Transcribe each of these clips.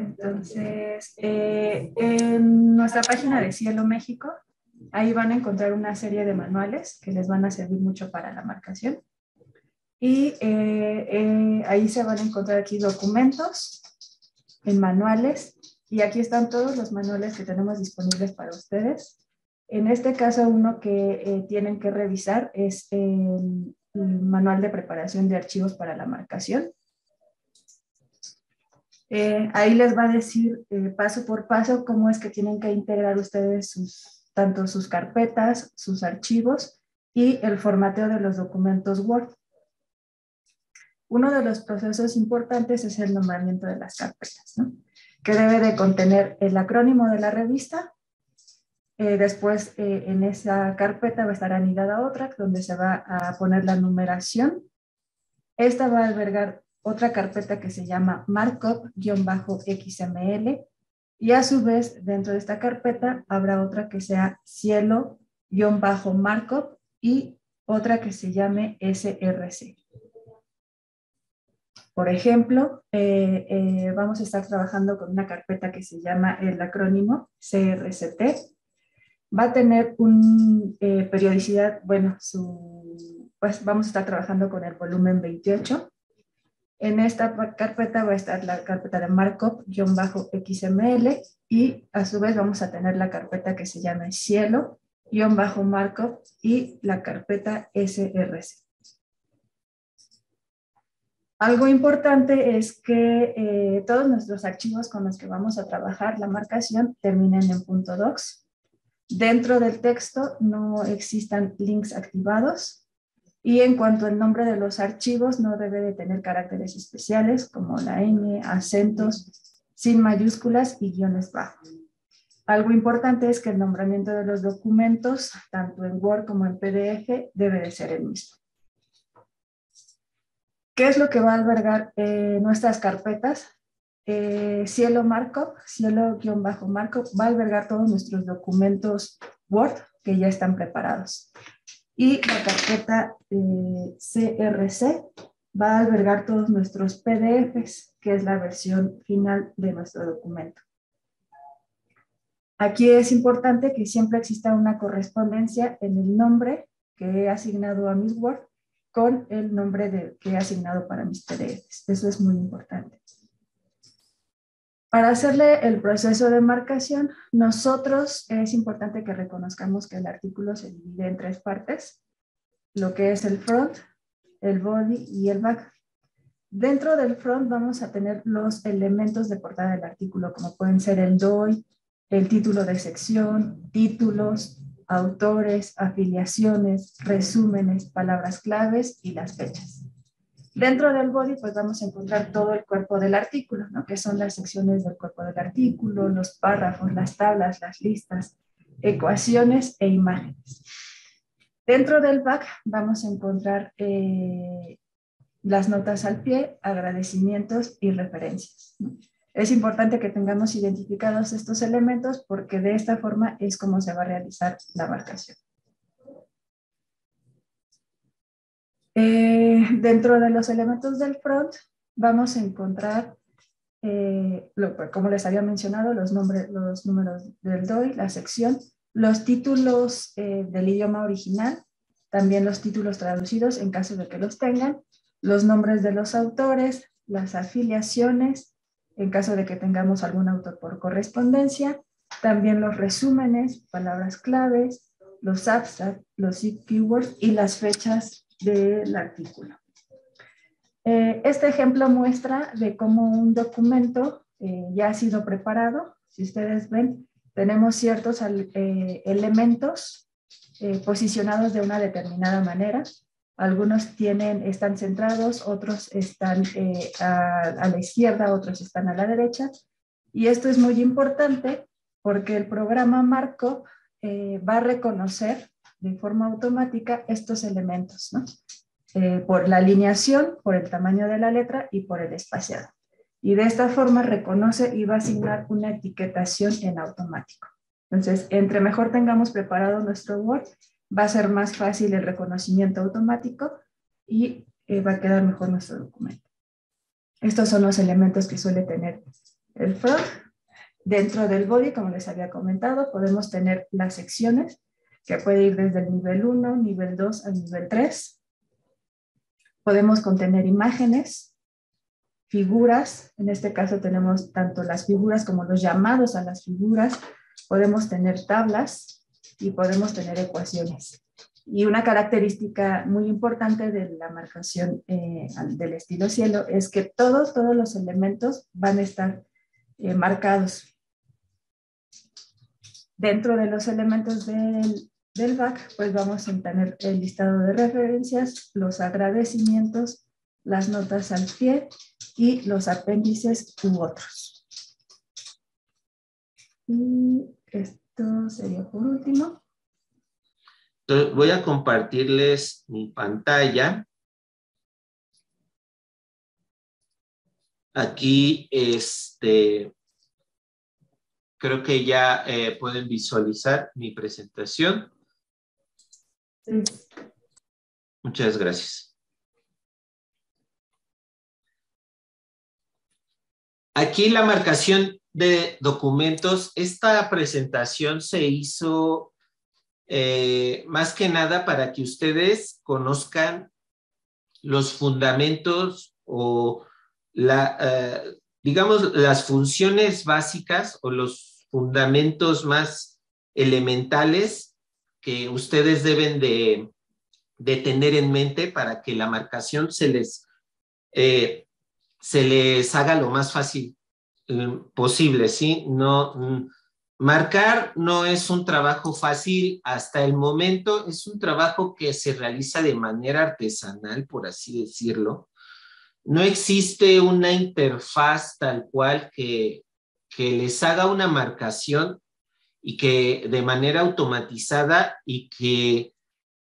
Entonces, en nuestra página de Cielo México, ahí van a encontrar una serie de manuales que les van a servir mucho para la marcación. Y ahí se van a encontrar aquí documentos en manuales. Y aquí están todos los manuales que tenemos disponibles para ustedes. En este caso, uno que tienen que revisar es el manual de preparación de archivos para la marcación. Ahí les va a decir paso por paso cómo es que tienen que integrar ustedes tanto sus carpetas, sus archivos y el formateo de los documentos Word. Uno de los procesos importantes es el nombramiento de las carpetas, ¿no? Que debe de contener el acrónimo de la revista. Después, en esa carpeta va a estar anidada otra, donde se va a poner la numeración. Esta va a albergar otra carpeta que se llama markup-xml. Y a su vez, dentro de esta carpeta, habrá otra que sea cielo-markup y otra que se llame SRC. Por ejemplo, vamos a estar trabajando con una carpeta que se llama el acrónimo CRCT. Va a tener una periodicidad, bueno, pues vamos a estar trabajando con el volumen 28. En esta carpeta va a estar la carpeta de markup-xml y a su vez vamos a tener la carpeta que se llama cielo-markup y la carpeta SRC. Algo importante es que todos nuestros archivos con los que vamos a trabajar la marcación terminen en .docs. Dentro del texto no existan links activados y en cuanto al nombre de los archivos no debe de tener caracteres especiales como la ñ, acentos, sin mayúsculas y guiones bajos. Algo importante es que el nombramiento de los documentos, tanto en Word como en PDF, debe de ser el mismo. ¿Qué es lo que va a albergar nuestras carpetas? Cielo-Markup va a albergar todos nuestros documentos Word que ya están preparados. Y la carpeta CRC va a albergar todos nuestros PDFs, que es la versión final de nuestro documento. Aquí es importante que siempre exista una correspondencia en el nombre que he asignado a mis Word con el nombre que he asignado para mis PDFs. Eso es muy importante. Para hacerle el proceso de marcación, nosotros es importante que reconozcamos que el artículo se divide en tres partes, lo que es el front, el body y el back. Dentro del front vamos a tener los elementos de portada del artículo, como pueden ser el DOI, el título de sección, títulos, autores, afiliaciones, resúmenes, palabras claves y las fechas. Dentro del body, pues vamos a encontrar todo el cuerpo del artículo, ¿no? Que son las secciones del cuerpo del artículo, los párrafos, las tablas, las listas, ecuaciones e imágenes. Dentro del back vamos a encontrar las notas al pie, agradecimientos y referencias, ¿no? Es importante que tengamos identificados estos elementos porque de esta forma es como se va a realizar la marcación. Dentro de los elementos del front vamos a encontrar, como les había mencionado, los números del DOI, la sección, los títulos del idioma original, también los títulos traducidos en caso de que los tengan, los nombres de los autores, las afiliaciones, en caso de que tengamos algún autor por correspondencia, también los resúmenes, palabras claves, los abstracts, los keywords y las fechas del artículo. Este ejemplo muestra de cómo un documento ya ha sido preparado. Si ustedes ven, tenemos ciertos elementos posicionados de una determinada manera. Algunos están centrados, otros están a la izquierda, otros están a la derecha. Y esto es muy importante porque el programa Markup va a reconocer de forma automática estos elementos, ¿no? Por la alineación, por el tamaño de la letra y por el espaciado. Y de esta forma reconoce y va a asignar una etiquetación en automático. Entonces, entre mejor tengamos preparado nuestro Word, va a ser más fácil el reconocimiento automático y va a quedar mejor nuestro documento. Estos son los elementos que suele tener el front. Dentro del body, como les había comentado, podemos tener las secciones, que puede ir desde el nivel 1, nivel 2 al nivel 3. Podemos contener imágenes, figuras. En este caso tenemos tanto las figuras como los llamados a las figuras. Podemos tener tablas y podemos tener ecuaciones. Y una característica muy importante de la marcación del estilo Cielo es que todos los elementos van a estar marcados. Dentro de los elementos del back, pues vamos a tener el listado de referencias, los agradecimientos, las notas al pie y los apéndices u otros. Y esto sería por último. Voy a compartirles mi pantalla. Aquí, creo que ya pueden visualizar mi presentación. Sí. Muchas gracias. Aquí la marcación de documentos. Esta presentación se hizo más que nada para que ustedes conozcan los fundamentos o digamos, las funciones básicas o los fundamentos más elementales que ustedes deben de tener en mente para que la marcación se les haga lo más fácil posible, ¿sí? No, marcar no es un trabajo fácil hasta el momento, es un trabajo que se realiza de manera artesanal, por así decirlo. No existe una interfaz tal cual que les haga una marcación y que de manera automatizada y que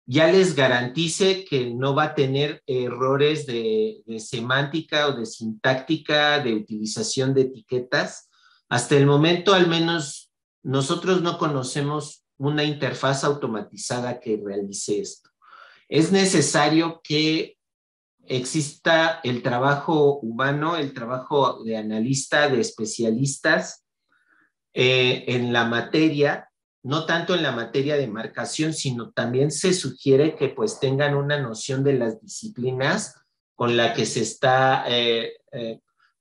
ya les garantice que no va a tener errores de semántica o de sintáctica, de utilización de etiquetas. Hasta el momento, al menos, nosotros no conocemos una interfaz automatizada que realice esto. Es necesario que exista el trabajo humano, el trabajo de analista, de especialistas en la materia, no tanto en la materia de marcación, sino también se sugiere que pues tengan una noción de las disciplinas con la que se está,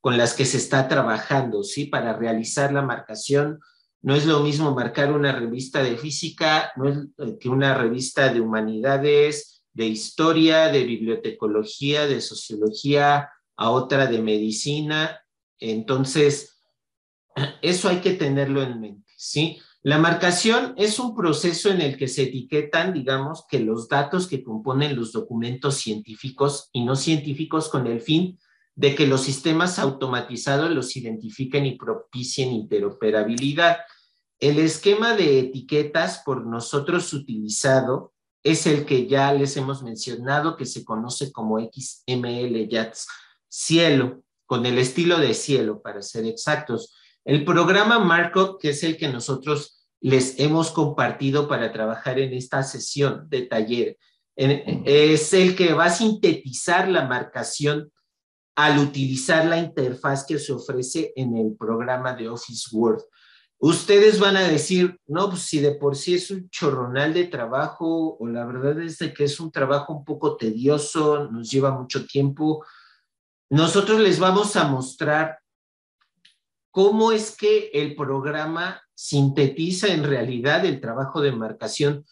con las que se está trabajando, ¿sí? Para realizar la marcación. No es lo mismo marcar una revista de física que una revista de humanidades, de historia, de bibliotecología, de sociología, a otra de medicina. Entonces, eso hay que tenerlo en mente, ¿sí? La marcación es un proceso en el que se etiquetan, digamos, que los datos que componen los documentos científicos y no científicos con el fin de que los sistemas automatizados los identifiquen y propicien interoperabilidad. El esquema de etiquetas por nosotros utilizado es el que ya les hemos mencionado, que se conoce como XML JATS Cielo, con el estilo de Cielo, para ser exactos. El programa Markup, que es el que nosotros les hemos compartido para trabajar en esta sesión de taller, es el que va a sintetizar la marcación al utilizar la interfaz que se ofrece en el programa de Office Word. Ustedes van a decir, no, pues si de por sí es un chorronal de trabajo, o la verdad es de que es un trabajo un poco tedioso, nos lleva mucho tiempo. Nosotros les vamos a mostrar cómo es que el programa sintetiza en realidad el trabajo de marcación,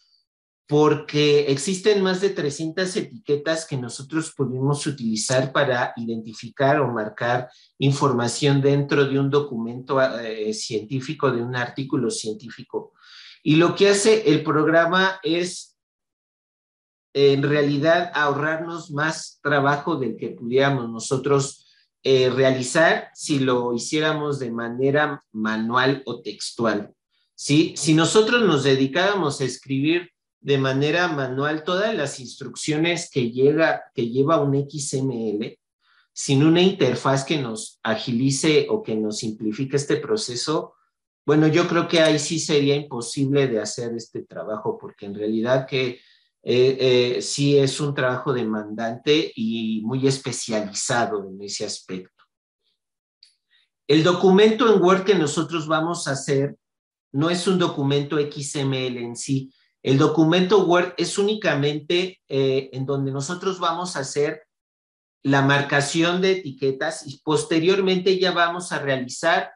porque existen más de 300 etiquetas que nosotros pudimos utilizar para identificar o marcar información dentro de un documento científico, de un artículo científico. Y lo que hace el programa es, en realidad, ahorrarnos más trabajo del que pudiéramos nosotros realizar si lo hiciéramos de manera manual o textual, ¿sí? Si nosotros nos dedicáramos a escribir de manera manual todas las instrucciones que lleva un XML, sin una interfaz que nos agilice o que nos simplifique este proceso, bueno, yo creo que ahí sí sería imposible de hacer este trabajo, porque en realidad que sí es un trabajo demandante y muy especializado en ese aspecto. El documento en Word que nosotros vamos a hacer no es un documento XML en sí. El documento Word es únicamente en donde nosotros vamos a hacer la marcación de etiquetas y posteriormente ya vamos a realizar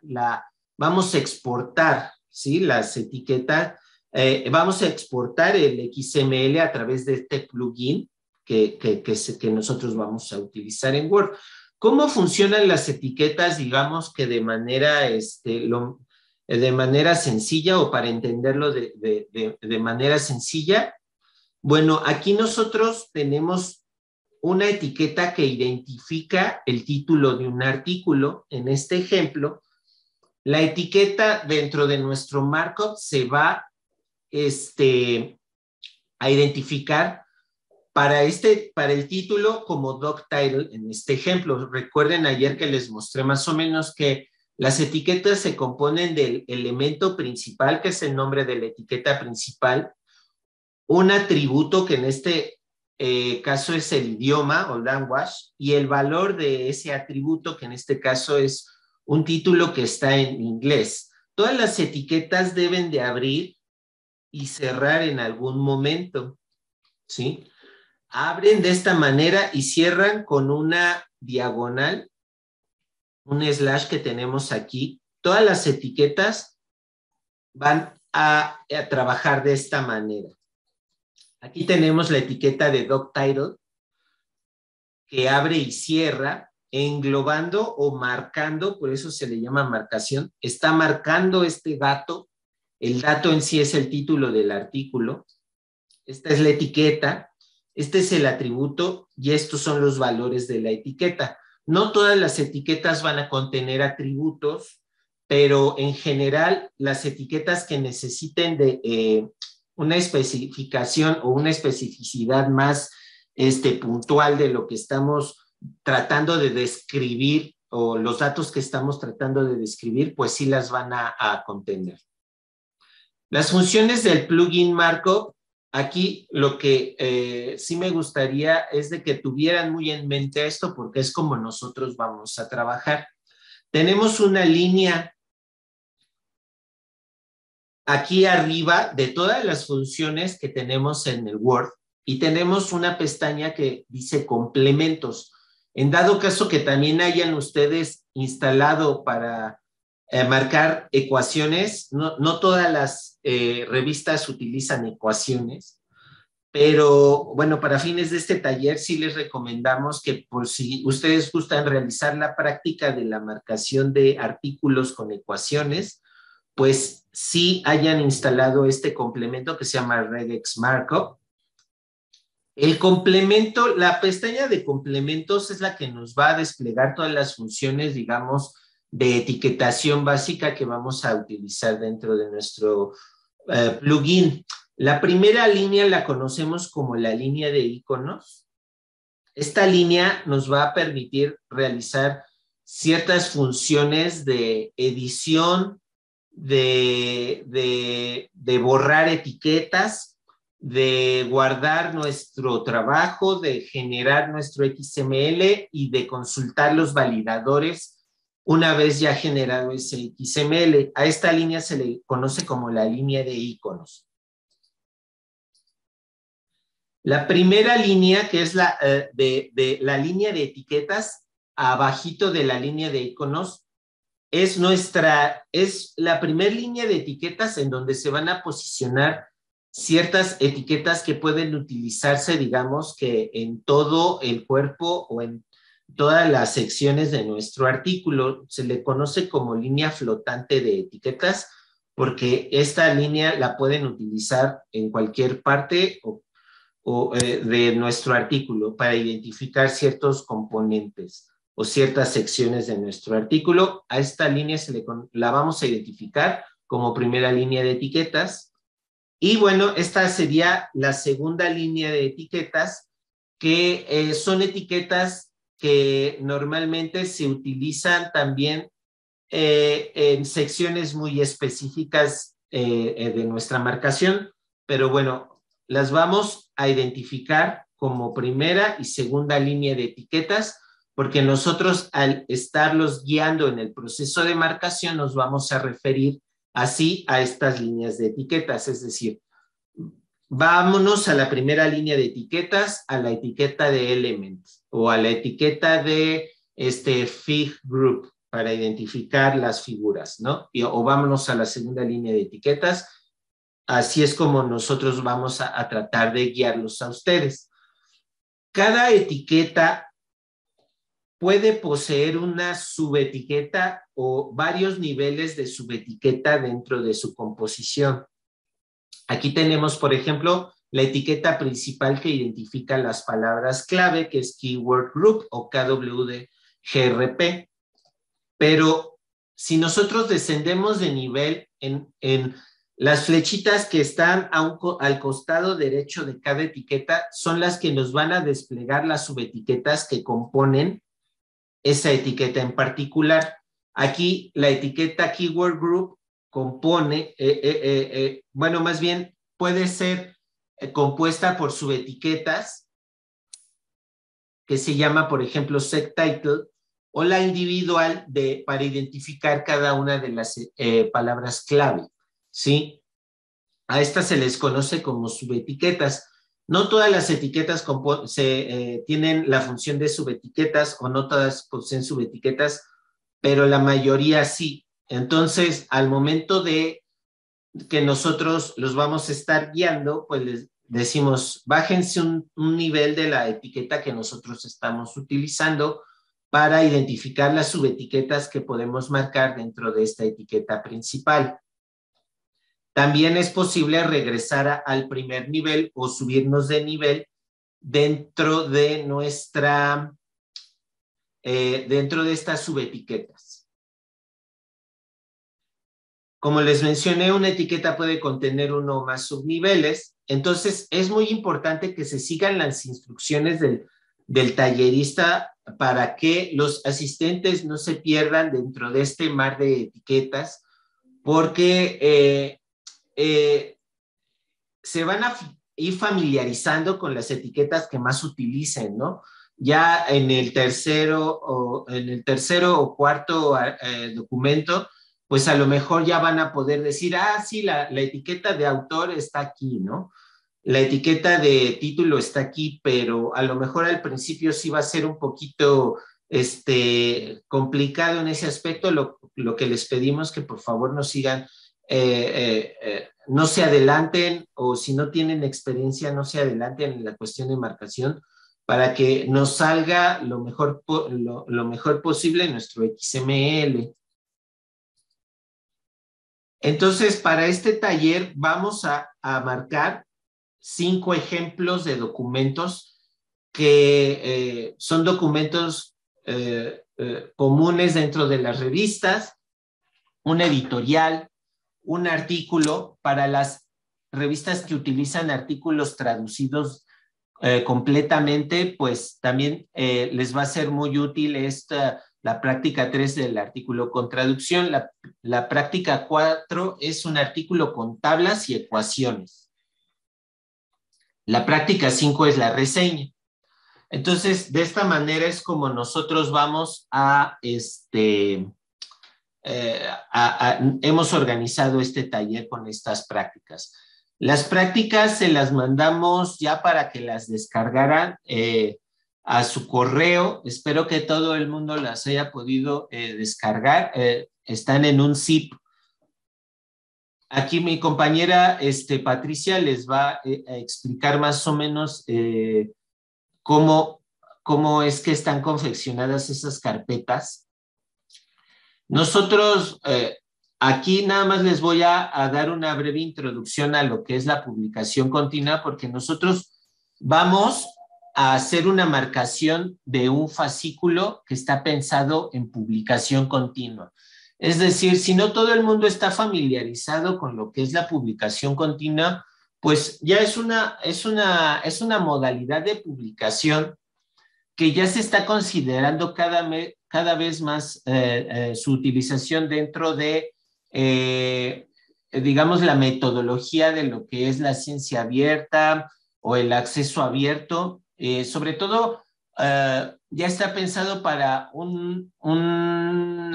vamos a exportar, ¿sí? Las etiquetas, vamos a exportar el XML a través de este plugin que nosotros vamos a utilizar en Word. ¿Cómo funcionan las etiquetas, digamos que de manera, de manera sencilla o para entenderlo de manera sencilla? Bueno, aquí nosotros tenemos una etiqueta que identifica el título de un artículo. En este ejemplo, la etiqueta dentro de nuestro markup se va a identificar para el título como doc title en este ejemplo. Recuerden ayer que les mostré más o menos que las etiquetas se componen del elemento principal, que es el nombre de la etiqueta principal, un atributo que en este caso es el idioma o language, y el valor de ese atributo, que en este caso es un título que está en inglés. Todas las etiquetas deben de abrir y cerrar en algún momento, ¿sí? Abren de esta manera y cierran con una diagonal, un slash que tenemos aquí. Todas las etiquetas van a trabajar de esta manera. Aquí tenemos la etiqueta de doc title que abre y cierra, englobando o marcando, por eso se le llama marcación. Está marcando este dato. El dato en sí es el título del artículo. Esta es la etiqueta, este es el atributo y estos son los valores de la etiqueta. No todas las etiquetas van a contener atributos, pero en general las etiquetas que necesiten de una especificación o una especificidad más puntual de lo que estamos tratando de describir o los datos que estamos tratando de describir, pues sí las van a contener. Las funciones del plugin Markup, aquí lo que sí me gustaría es de que tuvieran muy en mente esto, porque es como nosotros vamos a trabajar. Tenemos una línea aquí arriba de todas las funciones que tenemos en el Word y tenemos una pestaña que dice complementos. En dado caso que también hayan ustedes instalado para marcar ecuaciones, no todas las revistas utilizan ecuaciones, pero bueno, para fines de este taller sí les recomendamos que por si ustedes gustan realizar la práctica de la marcación de artículos con ecuaciones, pues sí hayan instalado este complemento que se llama Regex-Markup. El complemento, la pestaña de complementos es la que nos va a desplegar todas las funciones, digamos, de etiquetación básica que vamos a utilizar dentro de nuestro plugin. La primera línea la conocemos como la línea de iconos. Esta línea nos va a permitir realizar ciertas funciones de edición, de borrar etiquetas, de guardar nuestro trabajo, de generar nuestro XML y de consultar los validadores una vez ya generado ese XML. A esta línea se le conoce como la línea de iconos. La primera línea, que es la línea de etiquetas, abajito de la línea de iconos, es la primera línea de etiquetas en donde se van a posicionar ciertas etiquetas que pueden utilizarse, digamos, que en todo el cuerpo o en todas las secciones de nuestro artículo. Se le conoce como línea flotante de etiquetas porque esta línea la pueden utilizar en cualquier parte de nuestro artículo para identificar ciertos componentes o ciertas secciones de nuestro artículo. A esta línea la vamos a identificar como primera línea de etiquetas. Y bueno, esta sería la segunda línea de etiquetas, que son etiquetas que normalmente se utilizan también en secciones muy específicas de nuestra marcación, pero bueno, las vamos a identificar como primera y segunda línea de etiquetas porque nosotros al estarlos guiando en el proceso de marcación nos vamos a referir así a estas líneas de etiquetas, es decir, vámonos a la primera línea de etiquetas, a la etiqueta de element o a la etiqueta de fig group para identificar las figuras, ¿no? O vámonos a la segunda línea de etiquetas. Así es como nosotros vamos a tratar de guiarlos a ustedes. Cada etiqueta puede poseer una subetiqueta o varios niveles de subetiqueta dentro de su composición. Aquí tenemos, por ejemplo, la etiqueta principal que identifica las palabras clave, que es Keyword Group o KWD-GRP. Pero si nosotros descendemos de nivel en las flechitas que están al costado derecho de cada etiqueta son las que nos van a desplegar las subetiquetas que componen esa etiqueta en particular. Aquí la etiqueta Keyword Group compone, bueno, más bien puede ser compuesta por subetiquetas que se llama, por ejemplo, Subtitle, o la individual para identificar cada una de las palabras clave, ¿sí? A estas se les conoce como subetiquetas. No todas las etiquetas tienen la función de subetiquetas o no todas poseen subetiquetas, pero la mayoría sí. Entonces, al momento de que nosotros los vamos a estar guiando, pues les decimos, bájense un nivel de la etiqueta que nosotros estamos utilizando para identificar las subetiquetas que podemos marcar dentro de esta etiqueta principal. También es posible regresar al primer nivel o subirnos de nivel dentro de estas subetiquetas. Como les mencioné, una etiqueta puede contener uno o más subniveles, entonces es muy importante que se sigan las instrucciones del tallerista para que los asistentes no se pierdan dentro de este mar de etiquetas, porque se van a ir familiarizando con las etiquetas que más utilicen, ¿no? Ya en el tercero o cuarto documento, pues a lo mejor ya van a poder decir, ah, sí, la etiqueta de autor está aquí, ¿no? La etiqueta de título está aquí, pero a lo mejor al principio sí va a ser un poquito complicado en ese aspecto. Lo que les pedimos que por favor nos sigan, no se adelanten, o si no tienen experiencia, no se adelanten en la cuestión de marcación para que nos salga lo mejor posible nuestro XML. Entonces, para este taller vamos a marcar 5 ejemplos de documentos que son documentos comunes dentro de las revistas, un editorial, un artículo para las revistas que utilizan artículos traducidos completamente, pues también les va a ser muy útil la práctica 3 del artículo con traducción. La práctica 4 es un artículo con tablas y ecuaciones. La práctica 5 es la reseña. Entonces, de esta manera es como nosotros vamos hemos organizado este taller con estas prácticas. Las prácticas se las mandamos ya para que las descargaran a su correo. Espero que todo el mundo las haya podido descargar. Están en un zip. Aquí mi compañera Patricia les va a explicar más o menos cómo es que están confeccionadas esas carpetas. Nosotros aquí nada más les voy a dar una breve introducción a lo que es la publicación continua, porque nosotros vamos a hacer una marcación de un fascículo que está pensado en publicación continua. Es decir, si no todo el mundo está familiarizado con lo que es la publicación continua, pues ya es una modalidad de publicación que ya se está considerando cada vez más su utilización dentro de, digamos, la metodología de lo que es la ciencia abierta o el acceso abierto, sobre todo ya está pensado para un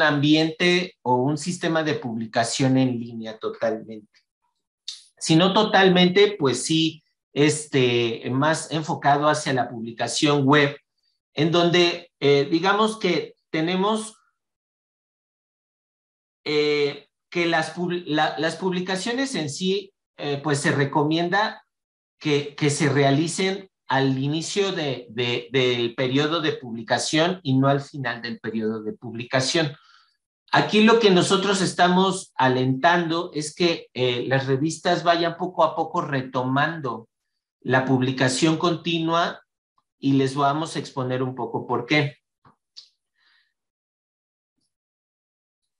ambiente o un sistema de publicación en línea totalmente. Si no totalmente, pues sí, más enfocado hacia la publicación web, en donde digamos que tenemos que las publicaciones en sí, pues se recomienda que se realicen al inicio del periodo de publicación y no al final del periodo de publicación. Aquí lo que nosotros estamos alentando es que las revistas vayan poco a poco retomando la publicación continua y les vamos a exponer un poco por qué.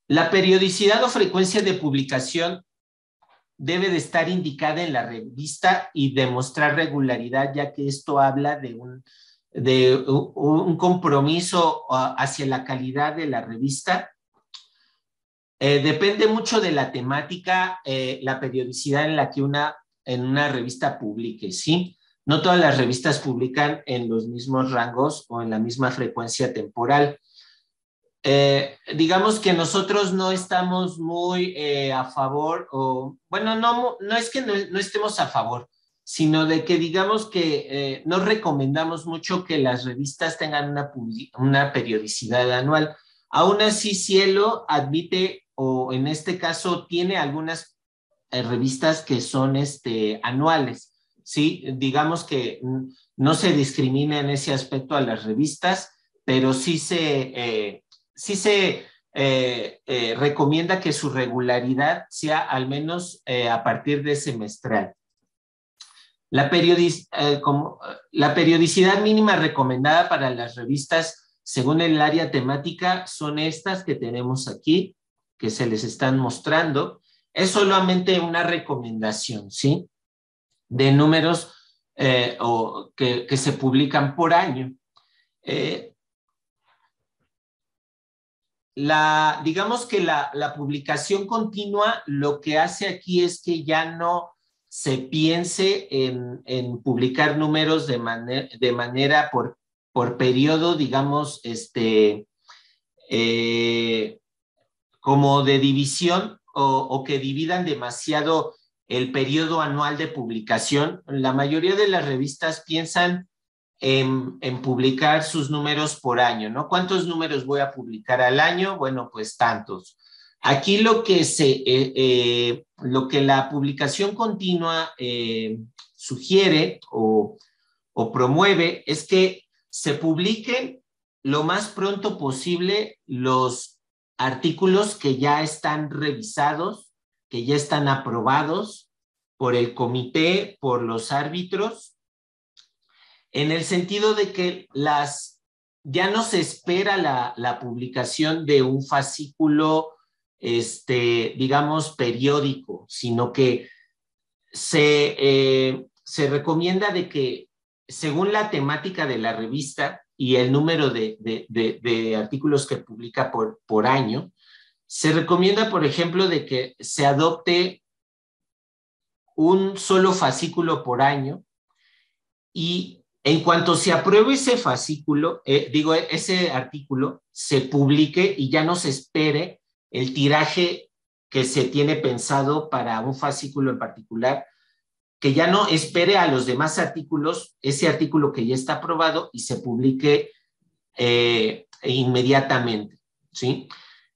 La periodicidad o frecuencia de publicación debe de estar indicada en la revista y demostrar regularidad, ya que esto habla de un compromiso hacia la calidad de la revista. Depende mucho de la temática, la periodicidad en la que en una revista publique, ¿sí? No todas las revistas publican en los mismos rangos o en la misma frecuencia temporal. Digamos que nosotros no estamos muy a favor, o bueno, no es que no estemos a favor, sino de que digamos que no recomendamos mucho que las revistas tengan una periodicidad anual. Aún así, Cielo admite, o en este caso tiene algunas revistas que son anuales, ¿sí? Digamos que no se discrimina en ese aspecto a las revistas, pero sí se recomienda que su regularidad sea al menos a partir de semestral. La periodicidad mínima recomendada para las revistas según el área temática son estas que tenemos aquí, que se les están mostrando. Es solamente una recomendación, ¿sí? De números que se publican por año. Digamos que la publicación continua lo que hace aquí es que ya no se piense en publicar números de manera por periodo, digamos, como de división, o que dividan demasiado el periodo anual de publicación. La mayoría de las revistas piensan en publicar sus números por año, ¿no? ¿Cuántos números voy a publicar al año? Bueno, pues tantos. Aquí lo que la publicación continua sugiere o promueve es que se publiquen lo más pronto posible los artículos que ya están revisados, que ya están aprobados por el comité, por los árbitros, en el sentido de que ya no se espera la publicación de un fascículo, digamos, periódico, sino que se recomienda de que, según la temática de la revista y el número de artículos que publica por año, se recomienda, por ejemplo, de que se adopte un solo fascículo por año, y en cuanto se apruebe ese fascículo, ese artículo, se publique y ya no se espere el tiraje que se tiene pensado para un fascículo en particular, que ya no espere a los demás artículos, ese artículo que ya está aprobado, y se publique inmediatamente, ¿sí?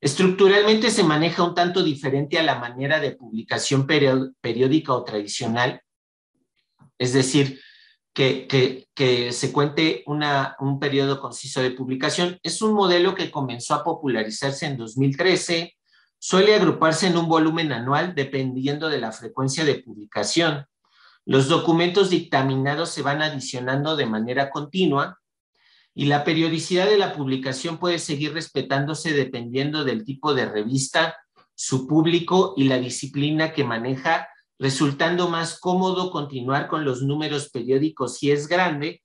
Estructuralmente se maneja un tanto diferente a la manera de publicación periódica o tradicional, es decir, que se cuente un periodo conciso de publicación. Es un modelo que comenzó a popularizarse en 2013, suele agruparse en un volumen anual dependiendo de la frecuencia de publicación. Los documentos dictaminados se van adicionando de manera continua y la periodicidad de la publicación puede seguir respetándose dependiendo del tipo de revista, su público y la disciplina que maneja, resultando más cómodo continuar con los números periódicos si es grande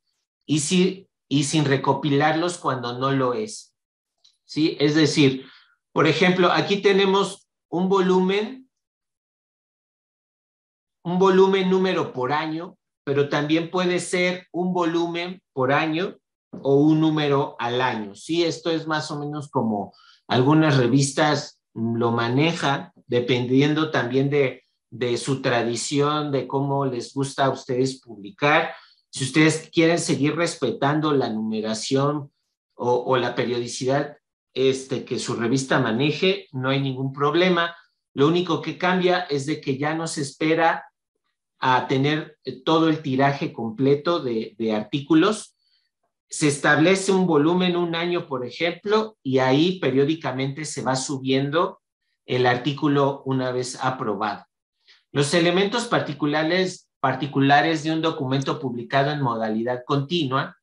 y sin recopilarlos cuando no lo es, ¿sí? Es decir, por ejemplo, aquí tenemos un volumen número por año, pero también puede ser un volumen por año, o un número al año. Sí, esto es más o menos como algunas revistas lo manejan, dependiendo también de su tradición, de cómo les gusta a ustedes publicar. Si ustedes quieren seguir respetando la numeración o la periodicidad que su revista maneje, no hay ningún problema. Lo único que cambia es de que ya no se espera a tener todo el tiraje completo de artículos. Se establece un volumen un año, por ejemplo, y ahí periódicamente se va subiendo el artículo una vez aprobado. Los elementos particulares de un documento publicado en modalidad continua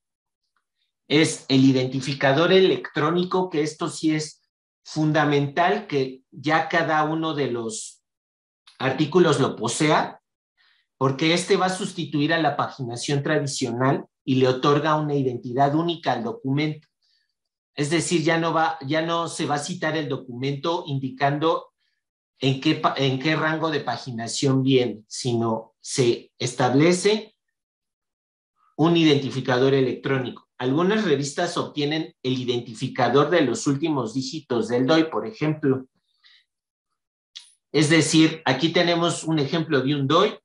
es el identificador electrónico, que esto sí es fundamental, que ya cada uno de los artículos lo posea, porque este va a sustituir a la paginación tradicional y le otorga una identidad única al documento. Es decir, ya no se va a citar el documento indicando en qué rango de paginación viene, sino se establece un identificador electrónico. Algunas revistas obtienen el identificador de los últimos dígitos del DOI, por ejemplo. Es decir, aquí tenemos un ejemplo de un DOI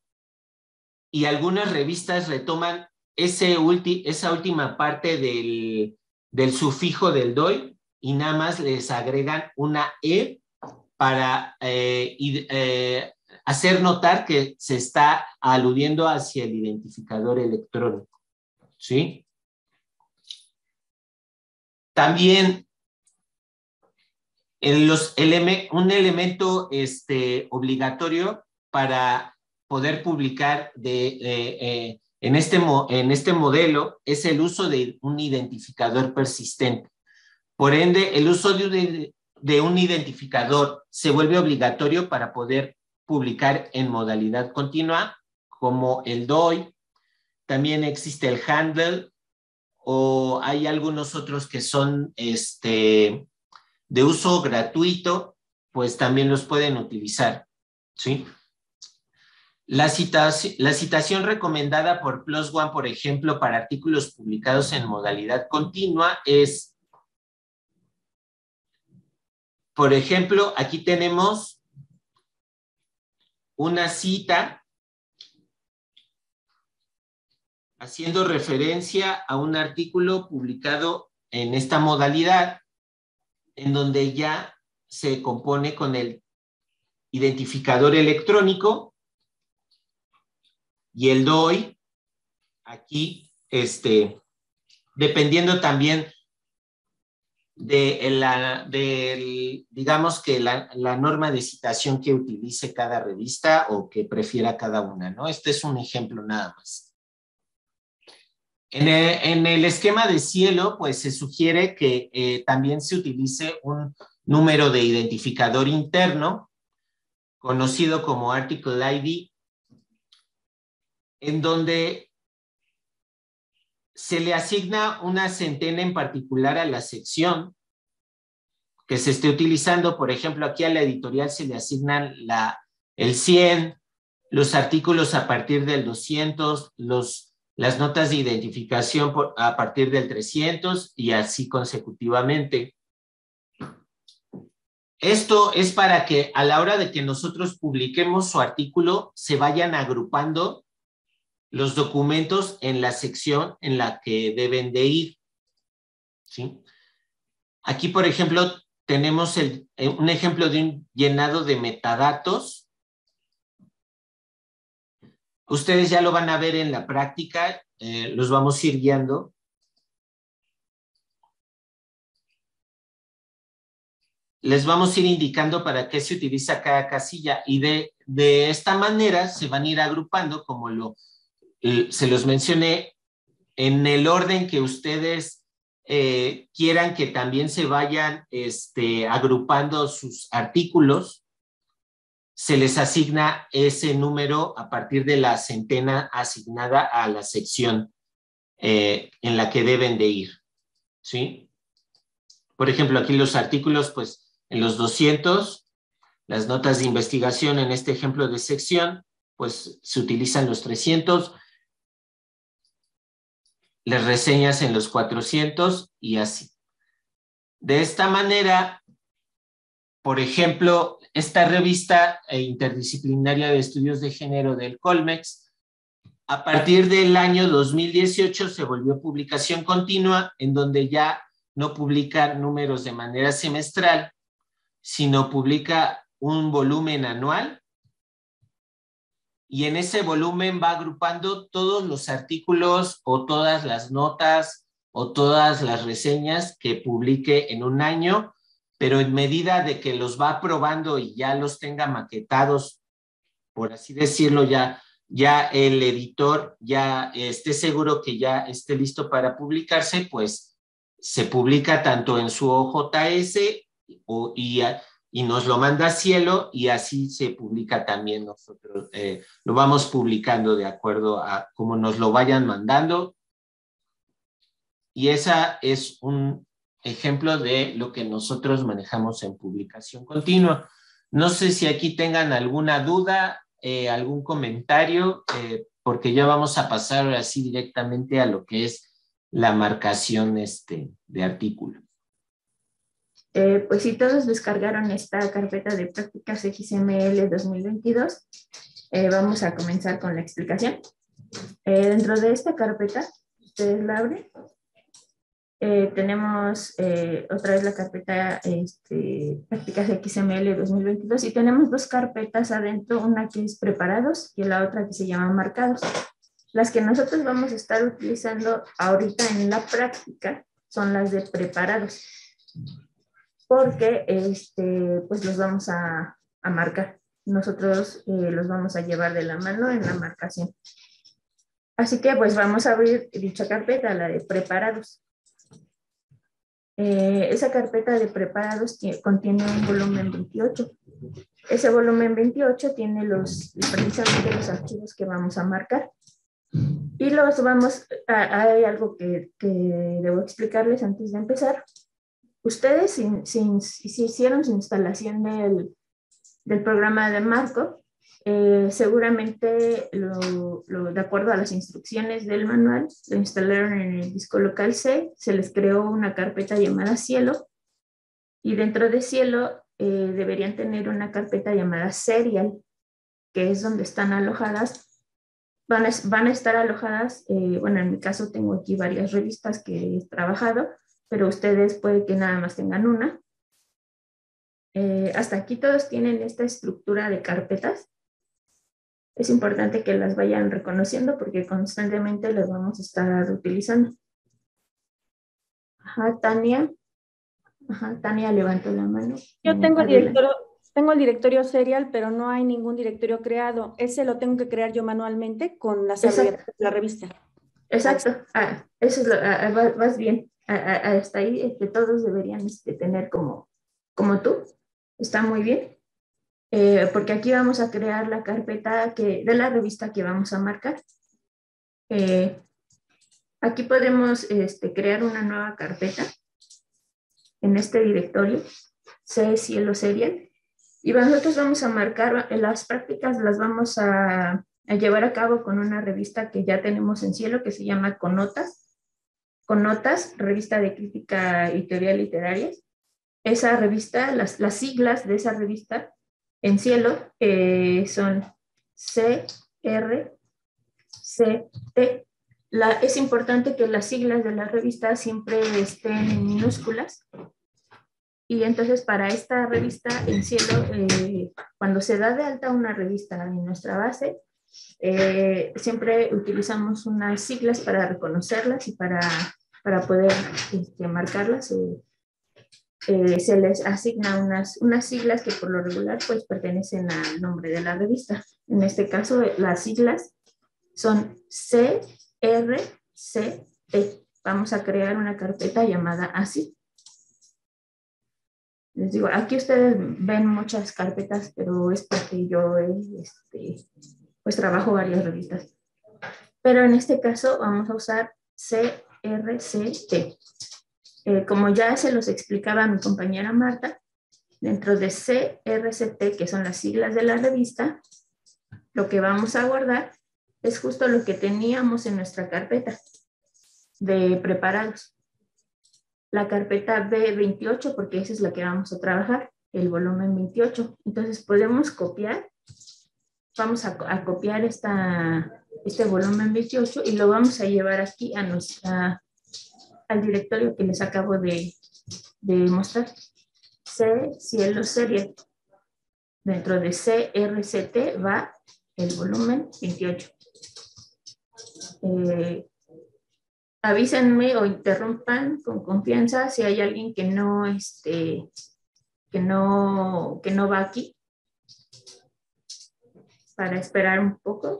y algunas revistas retoman esa última parte del sufijo del DOI y nada más les agregan una E para hacer notar que se está aludiendo hacia el identificador electrónico, ¿sí? También un elemento obligatorio para poder publicar en este modelo es el uso de un identificador persistente. Por ende, el uso de un identificador se vuelve obligatorio para poder publicar en modalidad continua, como el DOI. También existe el Handle, o hay algunos otros que son de uso gratuito, pues también los pueden utilizar, ¿sí? La citación recomendada por PLoS One, por ejemplo, para artículos publicados en modalidad continua es, por ejemplo, aquí tenemos una cita haciendo referencia a un artículo publicado en esta modalidad, en donde ya se compone con el identificador electrónico y el DOI. Aquí, dependiendo también digamos que la norma de citación que utilice cada revista o que prefiera cada una, ¿no? Este es un ejemplo nada más. En el esquema de Cielo, pues se sugiere que también se utilice un número de identificador interno, conocido como Article ID, en donde se le asigna una centena en particular a la sección que se esté utilizando. Por ejemplo, aquí a la editorial se le asignan el 100, los artículos a partir del 200, las notas de identificación a partir del 300 y así consecutivamente. Esto es para que a la hora de que nosotros publiquemos su artículo se vayan agrupando los documentos en la sección en la que deben de ir, ¿sí? Aquí, por ejemplo, tenemos un ejemplo de un llenado de metadatos. Ustedes ya lo van a ver en la práctica, los vamos a ir guiando. Les vamos a ir indicando para qué se utiliza cada casilla y de esta manera se van a ir agrupando como se los mencioné, en el orden que ustedes quieran que también se vayan agrupando sus artículos. Se les asigna ese número a partir de la centena asignada a la sección en la que deben de ir, ¿sí? Por ejemplo, aquí los artículos, pues, en los 200, las notas de investigación en este ejemplo de sección, pues, se utilizan los 300, les reseñas en los 400 y así. De esta manera, por ejemplo, esta revista interdisciplinaria de estudios de género del Colmex, a partir del año 2018 se volvió publicación continua, en donde ya no publica números de manera semestral, sino publica un volumen anual, y en ese volumen va agrupando todos los artículos o todas las notas o todas las reseñas que publique en un año, pero en medida de que los va probando y ya los tenga maquetados, por así decirlo, ya el editor ya esté seguro que ya esté listo para publicarse, pues se publica tanto en su OJS y nos lo manda a Cielo, y así se publica también nosotros. Lo vamos publicando de acuerdo a cómo nos lo vayan mandando. Y esa es un ejemplo de lo que nosotros manejamos en publicación continua. No sé si aquí tengan alguna duda, algún comentario, porque ya vamos a pasar así directamente a lo que es la marcación de artículo. Pues si todos descargaron esta carpeta de prácticas XML 2022, vamos a comenzar con la explicación. Dentro de esta carpeta, ustedes la abren, tenemos otra vez la carpeta prácticas XML 2022 y tenemos dos carpetas adentro, una que es preparados y la otra que se llama marcados. Las que nosotros vamos a estar utilizando ahorita en la práctica son las de preparados, porque pues los vamos a marcar. Nosotros los vamos a llevar de la mano en la marcación. Así que pues vamos a abrir dicha carpeta, la de preparados. Esa carpeta de preparados contiene un volumen 28. Ese volumen 28 tiene precisamente los archivos que vamos a marcar. Y los vamos, hay algo que debo explicarles antes de empezar. Ustedes, si hicieron su instalación del programa de Markup, seguramente, de acuerdo a las instrucciones del manual, lo instalaron en el disco local C, se les creó una carpeta llamada Cielo, y dentro de Cielo deberían tener una carpeta llamada Serial, que es donde están alojadas. Van a estar alojadas, bueno, en mi caso tengo aquí varias revistas que he trabajado, pero ustedes puede que nada más tengan una. Hasta aquí todos tienen esta estructura de carpetas. Es importante que las vayan reconociendo porque constantemente las vamos a estar utilizando. Ajá, Tania. Ajá, Tania levantó la mano. Yo tengo el directorio serial, pero no hay ningún directorio creado. Ese lo tengo que crear yo manualmente con las abreviaturas de la revista. Exacto. Ah, eso es vas bien. Hasta ahí todos deberían tener como tú, está muy bien, porque aquí vamos a crear la carpeta de la revista que vamos a marcar. Aquí podemos crear una nueva carpeta en este directorio, CCielo Serial, y nosotros vamos a marcar las prácticas, las vamos a llevar a cabo con una revista que ya tenemos en Cielo que se llama Connotas. Connotas, Revista de Crítica y Teoría Literaria. Esa revista, las siglas de esa revista en Cielo son CRCT. Es importante que las siglas de la revista siempre estén en minúsculas. Y entonces para esta revista en Cielo, cuando se da de alta una revista en nuestra base, siempre utilizamos unas siglas para reconocerlas y para poder marcarlas. Se les asigna unas siglas que por lo regular pues, pertenecen al nombre de la revista. En este caso las siglas son CRCT. Vamos a crear una carpeta llamada así. Les digo, aquí ustedes ven muchas carpetas, pero es porque yo pues trabajo varias revistas. Pero en este caso vamos a usar CRCT. Como ya se los explicaba mi compañera Marta, dentro de CRCT, que son las siglas de la revista, lo que vamos a guardar es justo lo que teníamos en nuestra carpeta. de preparados. La carpeta B28, porque esa es la que vamos a trabajar, el volumen 28. Entonces podemos copiar, vamos a copiar este volumen 28 y lo vamos a llevar aquí a al directorio que les acabo de mostrar. Cielo Serial. Dentro de CRCT va el volumen 28. Avísenme o interrumpan con confianza si hay alguien que no, que no va aquí, para esperar un poco,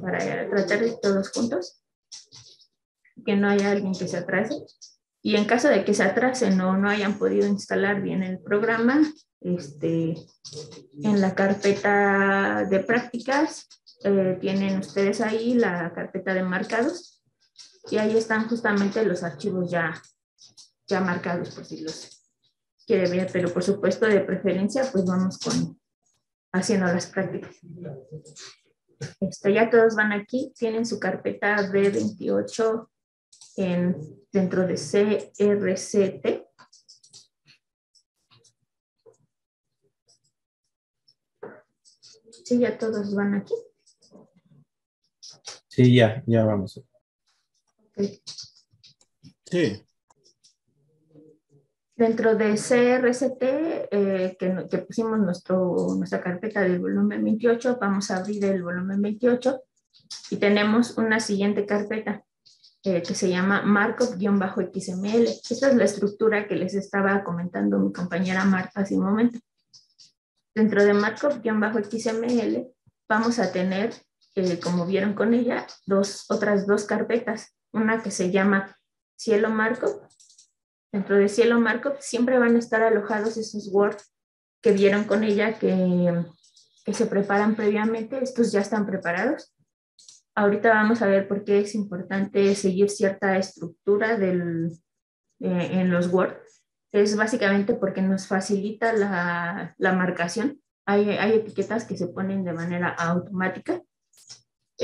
para tratar de todos juntos, que no haya alguien que se atrase. Y en caso de que se atrasen o no hayan podido instalar bien el programa, en la carpeta de prácticas tienen ustedes ahí la carpeta de marcados y ahí están justamente los archivos ya marcados por si los quiere ver, pero por supuesto de preferencia pues vamos haciendo las prácticas. Ya todos van aquí, tienen su carpeta B28 dentro de CRCT. Sí, ya todos van aquí. Sí, ya vamos. Okay. Sí. Dentro de CRCT, que pusimos nuestra carpeta del volumen 28, vamos a abrir el volumen 28 y tenemos una siguiente carpeta que se llama markup-xml. Esta es la estructura que les estaba comentando mi compañera Marta hace un momento. Dentro de markup-xml vamos a tener, como vieron con ella, otras dos carpetas. Una que se llama Cielo Markup. Dentro de Cielo Markup siempre van a estar alojados esos Word que vieron con ella que se preparan previamente. Estos ya están preparados. Ahorita vamos a ver por qué es importante seguir cierta estructura en los Word. Es básicamente porque nos facilita la marcación. Hay etiquetas que se ponen de manera automática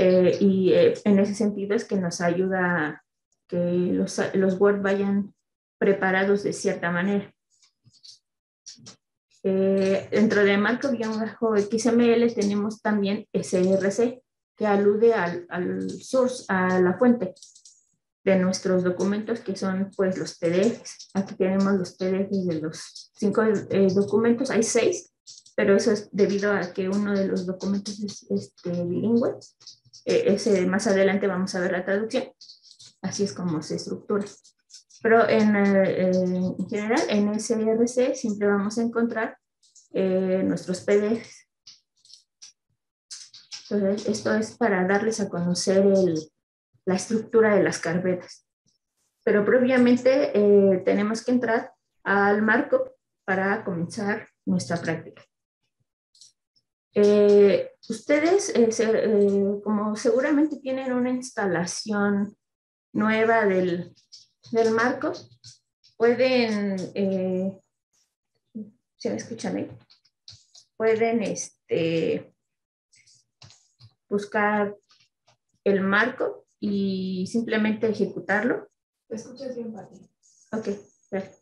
y en ese sentido es que nos ayuda que los Word vayan preparados de cierta manera. Dentro de markup-xml tenemos también SRC, que alude al source, a la fuente de nuestros documentos, que son pues los PDFs. Aquí tenemos los PDFs de los 5 documentos, hay 6, pero eso es debido a que uno de los documentos es bilingüe. Más adelante vamos a ver la traducción. Así es como se estructura. Pero en general, en SRC siempre vamos a encontrar nuestros PDFs. Entonces, esto es para darles a conocer la estructura de las carpetas. Pero previamente tenemos que entrar al markup para comenzar nuestra práctica. Ustedes, como seguramente tienen una instalación nueva del markup, pueden, ¿se me escuchan ahí? Pueden buscar el markup y simplemente ejecutarlo. ¿Te escuchas bien, Pati? Ok, perfecto.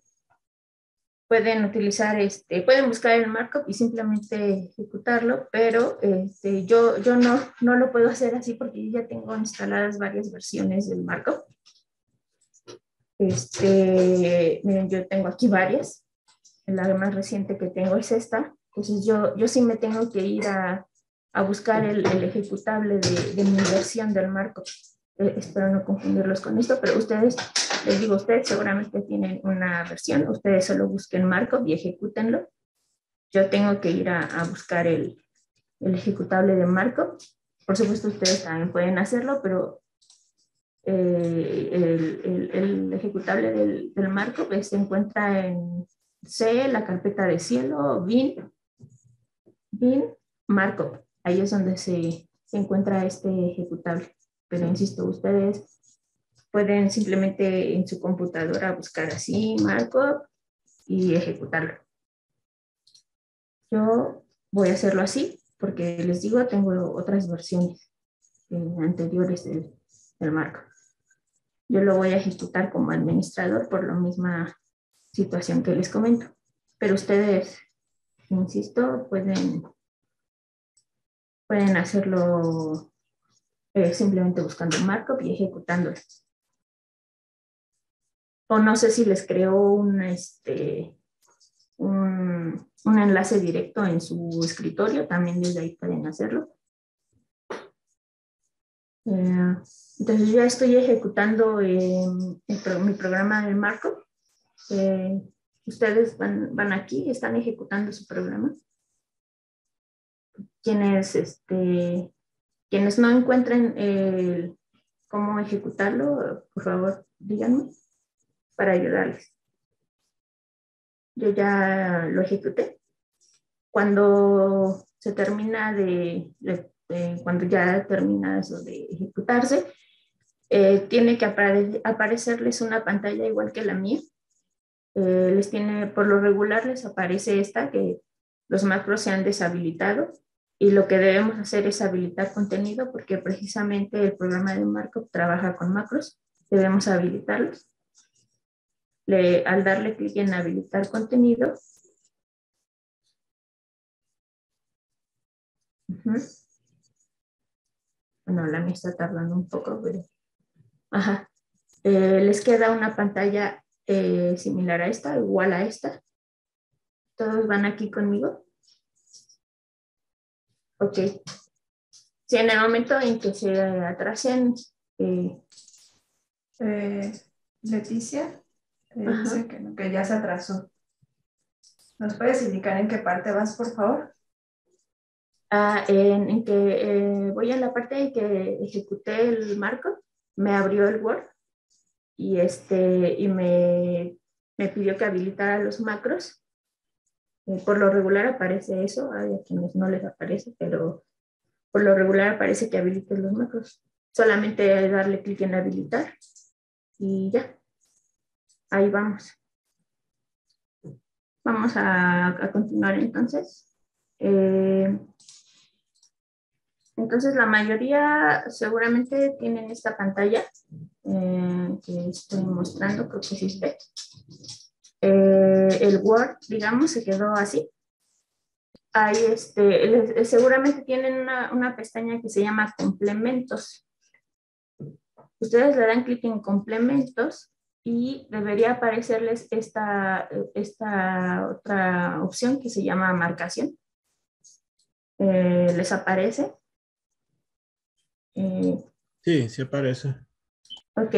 Pueden utilizar pueden buscar el markup y simplemente ejecutarlo, pero yo no lo puedo hacer así porque ya tengo instaladas varias versiones del markup. Miren, yo tengo aquí varias. La más reciente que tengo es esta. Entonces yo sí me tengo que ir a buscar el ejecutable de mi versión del markup. Espero no confundirlos con esto, pero ustedes, les digo, ustedes seguramente tienen una versión, ustedes solo busquen markup y ejecútenlo. Yo tengo que ir a buscar el ejecutable de markup. Por supuesto, ustedes también pueden hacerlo, pero el ejecutable del markup se encuentra en C, la carpeta de Cielo, bin markup. Ahí es donde se encuentra este ejecutable. Pero insisto, ustedes pueden simplemente en su computadora buscar así markup y ejecutarlo. Yo voy a hacerlo así porque les digo, tengo otras versiones anteriores del markup. yo lo voy a ejecutar como administrador por la misma situación que les comento. Pero ustedes, insisto, pueden hacerlo simplemente buscando markup y ejecutando esto. O no sé si les creo un enlace directo en su escritorio, también desde ahí pueden hacerlo. Entonces yo ya estoy ejecutando mi programa de markup. Ustedes van aquí, están ejecutando su programa. Quienes no encuentren cómo ejecutarlo, por favor díganme para ayudarles. Yo ya lo ejecuté. Cuando se termina cuando ya termina eso de ejecutarse, tiene que aparecerles una pantalla igual que la mía. Por lo regular les aparece esta, que los macros se han deshabilitado, y lo que debemos hacer es habilitar contenido, porque precisamente el programa de markup trabaja con macros, debemos habilitarlos. Al darle clic en habilitar contenido, bueno, la mía está tardando un poco, pero les queda una pantalla similar a esta, igual a esta. ¿Todos van aquí conmigo? Ok. Si en el momento en que se atrasen... Leticia, dice que ya se atrasó. ¿Nos puedes indicar en qué parte vas, por favor? En que voy a la parte de que ejecuté el marco, me abrió el Word y, me pidió que habilitara los macros. Por lo regular aparece eso, hay a quienes no les aparece, pero por lo regular aparece que habiliten los macros. Solamente darle clic en habilitar y ya, ahí vamos. Vamos a continuar entonces. Entonces la mayoría seguramente tienen esta pantalla que estoy mostrando, creo que sí se ve. El Word, digamos, se quedó así. Ahí seguramente tienen una pestaña que se llama complementos. Ustedes le dan clic en complementos y debería aparecerles esta otra opción que se llama marcación. ¿Les aparece? Sí, sí aparece. Ok.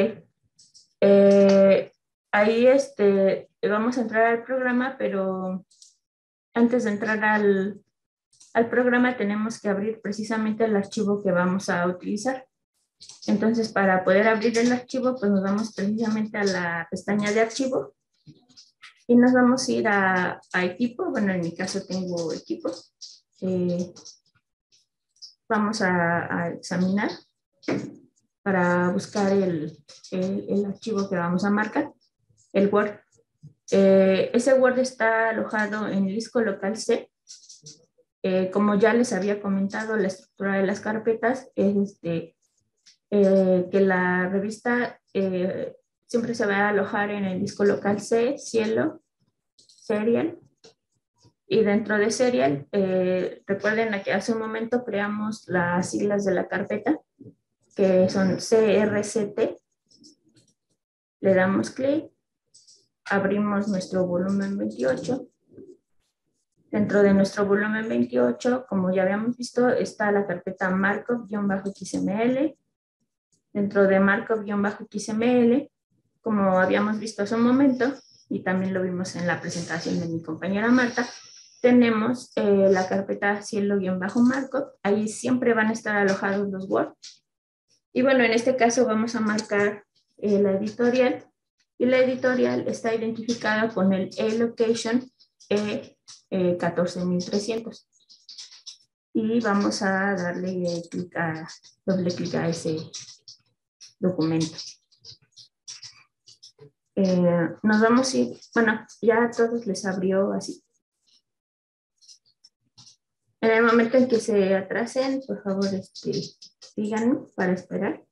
Ahí vamos a entrar al programa, pero antes de entrar al programa tenemos que abrir precisamente el archivo que vamos a utilizar. Entonces, para poder abrir el archivo, pues nos vamos precisamente a la pestaña de archivo y nos vamos a ir a equipo. Bueno, en mi caso tengo equipo. Vamos a examinar para buscar el archivo que vamos a marcar, el Word. Ese Word está alojado en el disco local C. Como ya les había comentado, la estructura de las carpetas es que la revista siempre se va a alojar en el disco local C, Cielo, Serial. Y dentro de Serial, recuerden que hace un momento creamos las siglas de la carpeta, que son CRCT. Le damos clic. Abrimos nuestro volumen 28. Dentro de nuestro volumen 28, como ya habíamos visto, está la carpeta markup-xml. Dentro de markup-xml, como habíamos visto hace un momento, y también lo vimos en la presentación de mi compañera Marta, tenemos la carpeta cielo-markup. Ahí siempre van a estar alojados los Word. Y bueno, en este caso vamos a marcar la editorial. Y la editorial está identificada con el E-Location E14300. Y vamos a darle doble clic a ese documento. Nos vamos a ir, bueno, ya a todos les abrió así. En el momento en que se atrasen, por favor, díganme para esperar.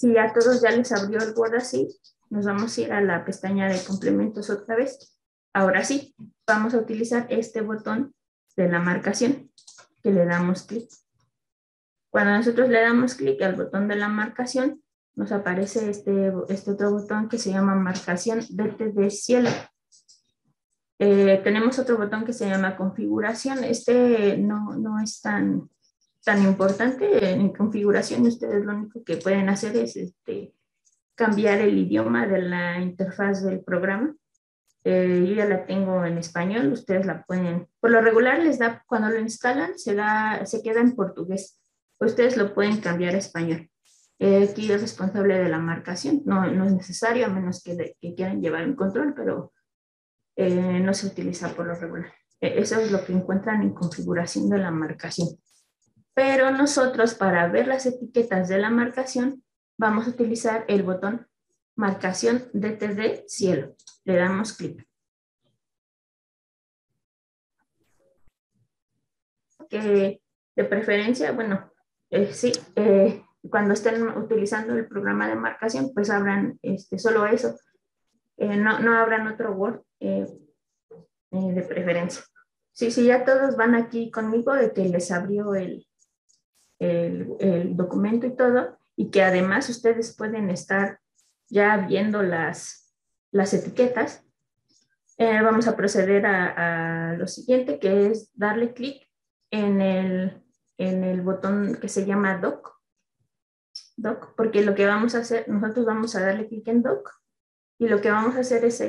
Si a todos ya les abrió el Word así, nos vamos a ir a la pestaña de complementos otra vez. Ahora sí, vamos a utilizar este botón de la marcación que le damos clic. Cuando nosotros le damos clic al botón de la marcación, nos aparece este otro botón que se llama marcación DTD Cielo. Tenemos otro botón que se llama configuración. Este no es tan importante. En configuración ustedes lo único que pueden hacer es cambiar el idioma de la interfaz del programa. Yo ya la tengo en español, ustedes la pueden... Por lo regular les da, cuando lo instalan, se queda en portugués. Ustedes lo pueden cambiar a español. Aquí es responsable de la marcación. No es necesario, a menos que quieran llevar un control, pero no se utiliza por lo regular. Eso es lo que encuentran en configuración de la marcación. Pero nosotros, para ver las etiquetas de la marcación, vamos a utilizar el botón marcación DTD Cielo. Le damos clic. Que de preferencia, bueno, sí, cuando estén utilizando el programa de marcación, pues abran solo eso. No abran otro Word de preferencia. Sí, ya todos van aquí conmigo de que les abrió el documento y todo, y que además ustedes pueden estar ya viendo las etiquetas. Vamos a proceder a lo siguiente, que es darle clic en el botón que se llama doc, porque lo que vamos a hacer, nosotros vamos a darle clic en doc, y lo que vamos a hacer es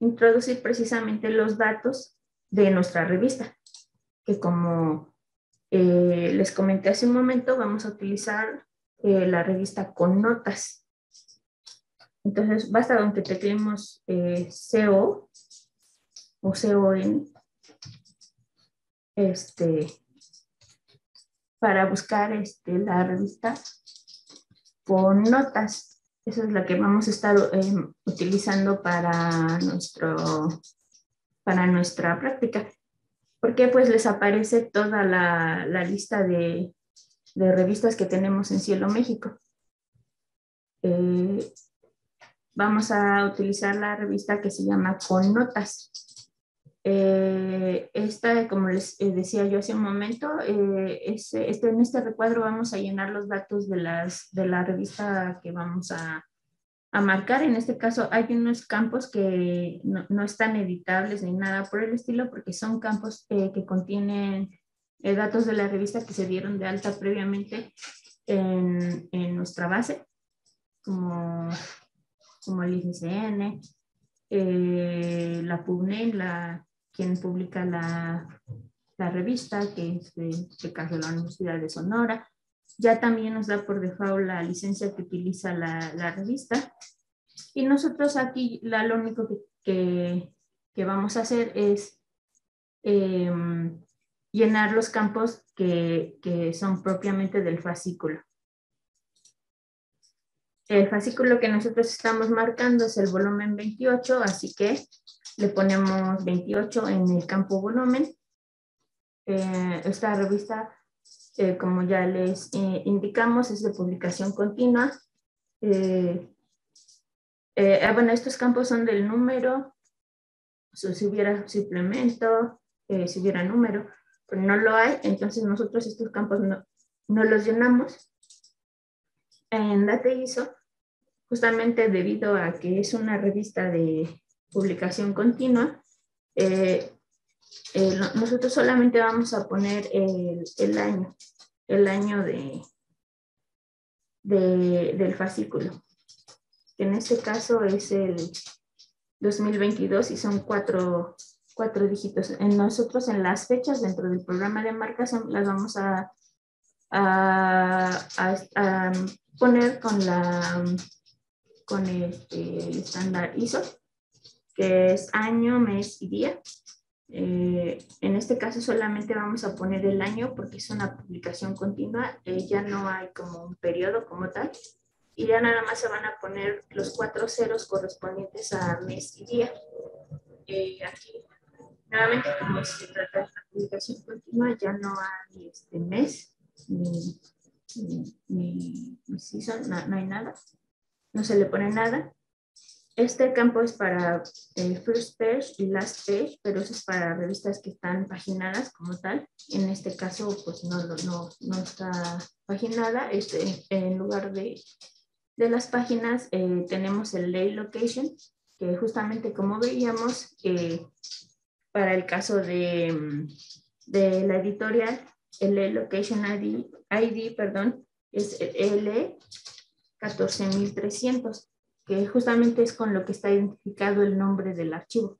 introducir precisamente los datos de nuestra revista, que como les comenté hace un momento, vamos a utilizar la revista Connotas. Entonces, basta donde tecleemos CO o CON para buscar la revista Connotas. Esa es la que vamos a estar utilizando para nuestra práctica. Porque pues les aparece toda la lista de revistas que tenemos en Cielo México. Vamos a utilizar la revista que se llama Connotas. Esta, como les decía yo hace un momento, en este recuadro vamos a llenar los datos de la revista que vamos a marcar. En este caso hay unos campos que no están editables ni nada por el estilo, porque son campos que contienen datos de la revista que se dieron de alta previamente en nuestra base, como el ISSN, la PubMed, quien publica la revista, que es en este caso la Universidad de Sonora. Ya también nos da por default la licencia que utiliza la revista. Y nosotros aquí lo único que vamos a hacer es llenar los campos que son propiamente del fascículo. El fascículo que nosotros estamos marcando es el volumen 28, así que le ponemos 28 en el campo volumen. Esta revista, como ya les indicamos, es de publicación continua. Bueno, estos campos son del número, si hubiera suplemento, si hubiera número, pero no lo hay, entonces nosotros estos campos no los llenamos. En Data ISO, justamente debido a que es una revista de publicación continua, nosotros solamente vamos a poner el año del fascículo, que en este caso es el 2022 y son cuatro dígitos. Nosotros en las fechas dentro del programa de marcación las vamos a poner con el estándar ISO, que es año, mes y día. En este caso solamente vamos a poner el año porque es una publicación continua, ya no hay como un periodo como tal, y ya nada más se van a poner los 4 ceros correspondientes a mes y día. Aquí, nuevamente, como se trata de una publicación continua, ya no hay mes ni ni season, no hay nada, no se le pone nada. Este campo es para first page y last page, pero eso es para revistas que están paginadas como tal. En este caso, pues no está paginada. En lugar de las páginas tenemos el lay location, que justamente como veíamos, para el caso de la editorial, el lay location ID, es el L14300. Que justamente es con lo que está identificado el nombre del archivo.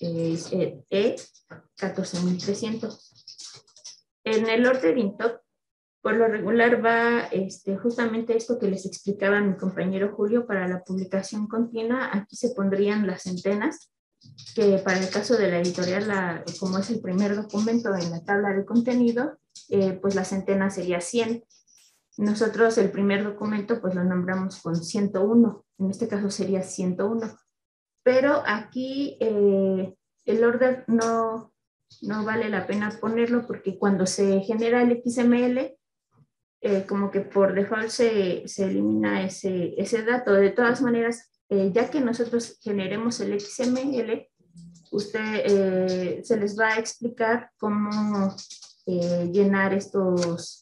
Es E14300. En el ordering top, por lo regular va justamente esto que les explicaba mi compañero Julio para la publicación continua. Aquí se pondrían las centenas, que para el caso de la editorial, como es el primer documento en la tabla de contenido, pues la centena sería 100. Nosotros el primer documento pues lo nombramos con 101, en este caso sería 101, pero aquí el orden no vale la pena ponerlo porque cuando se genera el XML, como que por default se elimina ese dato. De todas maneras, ya que nosotros generemos el XML, se les va a explicar cómo llenar estos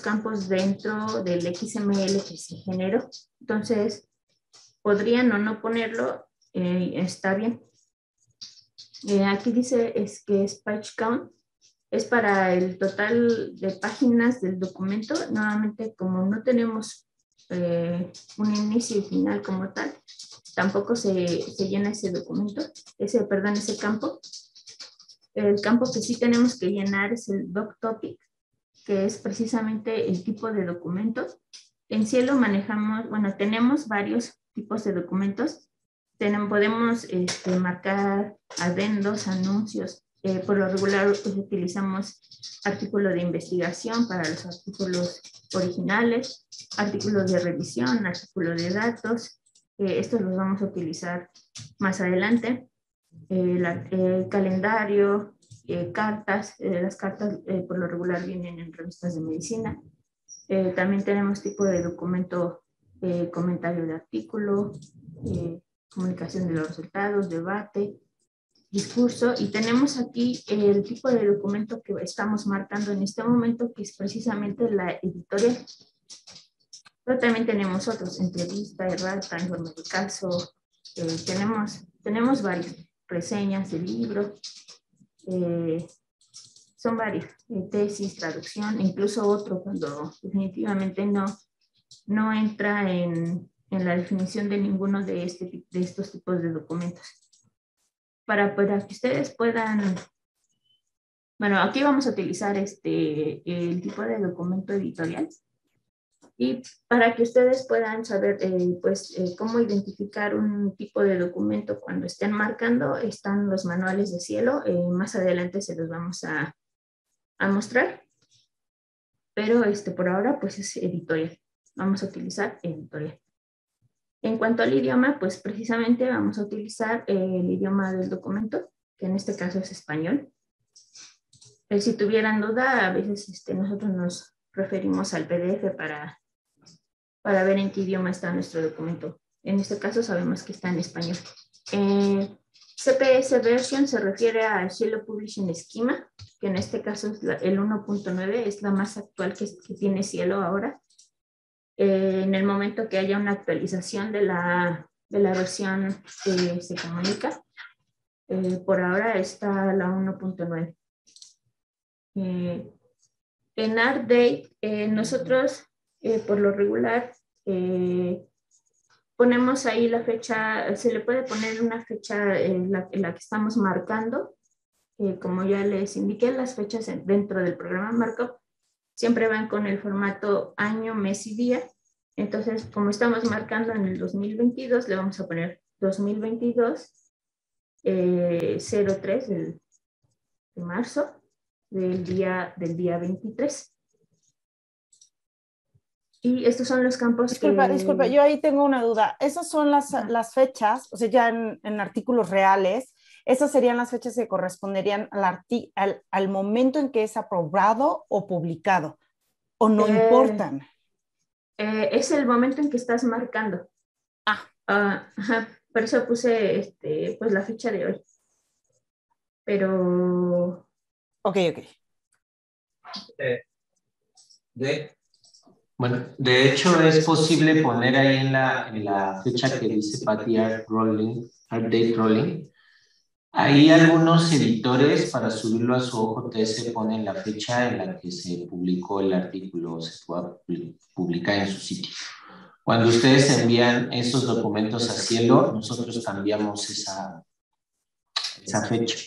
campos dentro del XML que se generó. Entonces, podrían o no ponerlo, está bien. Aquí dice que es page count, es para el total de páginas del documento. Nuevamente, como no tenemos un inicio y final como tal, tampoco se llena ese campo. El campo que sí tenemos que llenar es el doc topic, que es precisamente el tipo de documento. En Cielo manejamos, bueno, tenemos varios tipos de documentos. Podemos marcar adendos, anuncios. Por lo regular pues, utilizamos artículo de investigación para los artículos originales, artículos de revisión, artículo de datos. Estos los vamos a utilizar más adelante. El calendario, cartas, las cartas por lo regular vienen en revistas de medicina. También tenemos tipo de documento, comentario de artículo, comunicación de los resultados, debate, discurso, y tenemos aquí el tipo de documento que estamos marcando en este momento, que es precisamente la editorial. Pero también tenemos otros, entrevista, errata, informe de caso, tenemos varias reseñas de libro. Son varias, tesis, traducción, incluso otro cuando definitivamente no entra en la definición de ninguno de estos tipos de documentos. Para que ustedes puedan, bueno, aquí vamos a utilizar el tipo de documento editorial, y para que ustedes puedan saber cómo identificar un tipo de documento cuando estén marcando, están los manuales de Cielo. Más adelante se los vamos a mostrar, pero por ahora pues es editorial, vamos a utilizar editorial. En cuanto al idioma, pues precisamente vamos a utilizar el idioma del documento, que en este caso es español. Si tuvieran duda, a veces nosotros nos referimos al PDF para ver en qué idioma está nuestro documento. En este caso sabemos que está en español. CPS version se refiere a Cielo Publishing Schema, que en este caso es el 1.9, es la más actual que tiene Cielo ahora. En el momento que haya una actualización de la versión se comunica. Por ahora está la 1.9. En Art Date, nosotros por lo regular ponemos ahí la fecha, se le puede poner una fecha en la que estamos marcando. Como ya les indiqué, las fechas dentro del programa Markup siempre van con el formato año, mes y día. Entonces, como estamos marcando en el 2022, le vamos a poner 2022 03 de marzo del día 23. Y estos son los campos. Disculpa, yo ahí tengo una duda. Esas son las fechas, o sea, ya en artículos reales, esas serían las fechas que corresponderían al momento en que es aprobado o publicado. o no importan? Es el momento en que estás marcando. Ajá, por eso puse pues la fecha de hoy. Pero... Ok. De hecho, es posible poner ahí en la fecha que dice Patty Art Rolling, Art Date Rolling. Ahí algunos editores, para subirlo a su OJS, ponen la fecha en la que se publicó el artículo o se pueda publicar en su sitio. Cuando ustedes envían esos documentos a Cielo, nosotros cambiamos esa fecha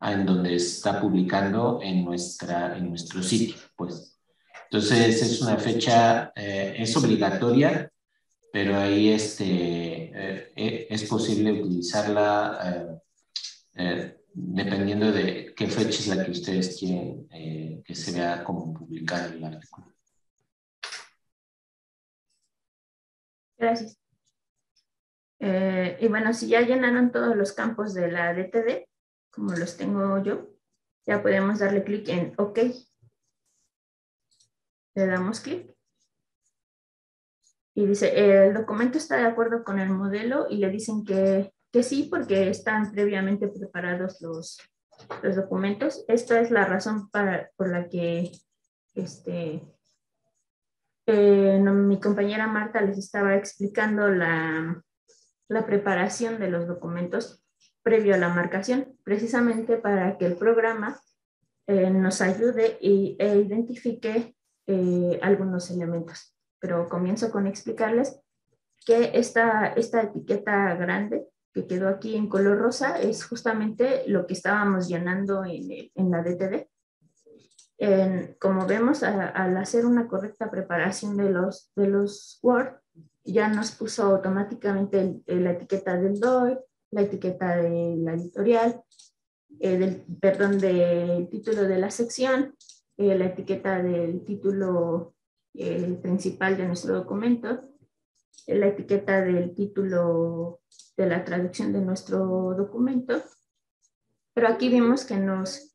en donde está publicando en nuestro sitio, pues. Entonces es una fecha, es obligatoria, pero ahí es posible utilizarla dependiendo de qué fecha es la que ustedes quieren que se vea como publicar el artículo. Gracias. Y bueno, si ya llenaron todos los campos de la DTD, como los tengo yo, ya podemos darle clic en OK. Le damos clic y dice, el documento está de acuerdo con el modelo, y le dicen que sí, porque están previamente preparados los documentos. Esta es la razón por la que mi compañera Marta les estaba explicando la preparación de los documentos previo a la marcación, precisamente para que el programa nos ayude e identifique algunos elementos. Pero comienzo con explicarles que esta etiqueta grande que quedó aquí en color rosa es justamente lo que estábamos llenando en la DTD. Como vemos, al hacer una correcta preparación de los Word, ya nos puso automáticamente la etiqueta del DOI, la etiqueta de la editorial, del título de la sección, la etiqueta del título principal de nuestro documento, la etiqueta del título de la traducción de nuestro documento. Pero aquí vimos que nos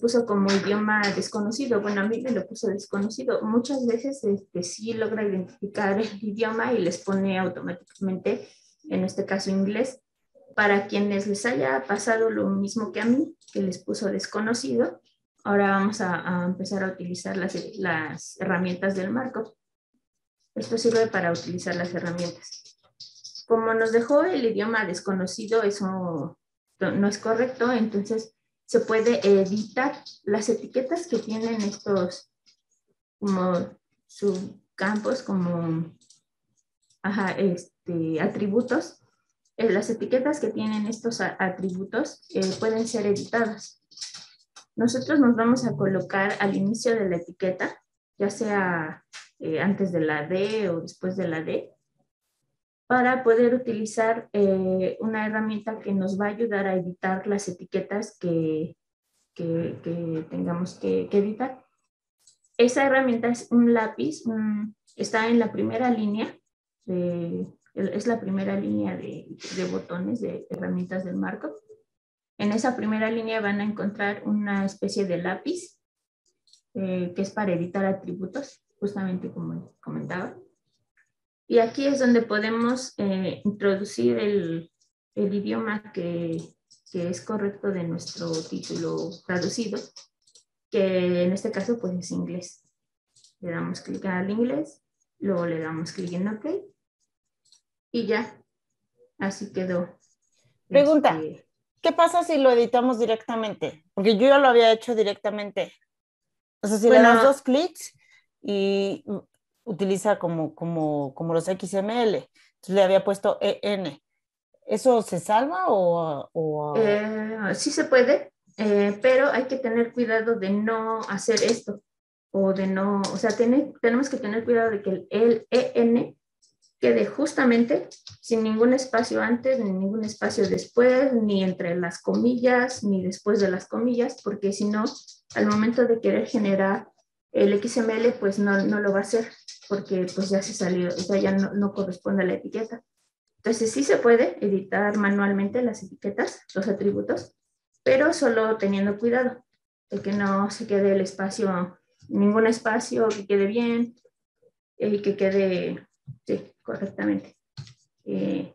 puso como idioma desconocido. Bueno, a mí me lo puso desconocido. Muchas veces sí logra identificar el idioma y les pone automáticamente, en este caso inglés. Para quienes les haya pasado lo mismo que a mí, que les puso desconocido, ahora vamos a empezar a utilizar las herramientas del markup. Esto sirve para utilizar las herramientas. Como nos dejó el idioma desconocido, eso no es correcto, entonces se puede editar las etiquetas que tienen estos como subcampos, como atributos. Las etiquetas que tienen estos atributos pueden ser editadas. Nosotros nos vamos a colocar al inicio de la etiqueta, ya sea antes de la D o después de la D, para poder utilizar una herramienta que nos va a ayudar a editar las etiquetas que tengamos que editar. Esa herramienta es un lápiz, está en la primera línea de botones de herramientas del markup. En esa primera línea van a encontrar una especie de lápiz que es para editar atributos, justamente como comentaba. Y aquí es donde podemos introducir el idioma que es correcto de nuestro título traducido, que en este caso pues es inglés. Le damos clic al inglés, luego le damos clic en OK. Y ya, así quedó. Pregunta, ¿qué pasa si lo editamos directamente? Porque yo ya lo había hecho directamente. O sea, si le das dos clics y utiliza como los XML, entonces le había puesto EN. ¿Eso se salva o...? Sí se puede, pero hay que tener cuidado de no hacer esto. O sea, tenemos que tener cuidado de que el EN quede justamente sin ningún espacio antes, ni ningún espacio después, ni entre las comillas, ni después de las comillas, porque si no, al momento de querer generar el XML, pues no lo va a hacer, porque pues ya se salió, o sea, ya no corresponde a la etiqueta. Entonces sí se puede editar manualmente las etiquetas, los atributos, pero solo teniendo cuidado. el que no se quede el espacio, ningún espacio, que quede bien, el que quede, sí, correctamente. Eso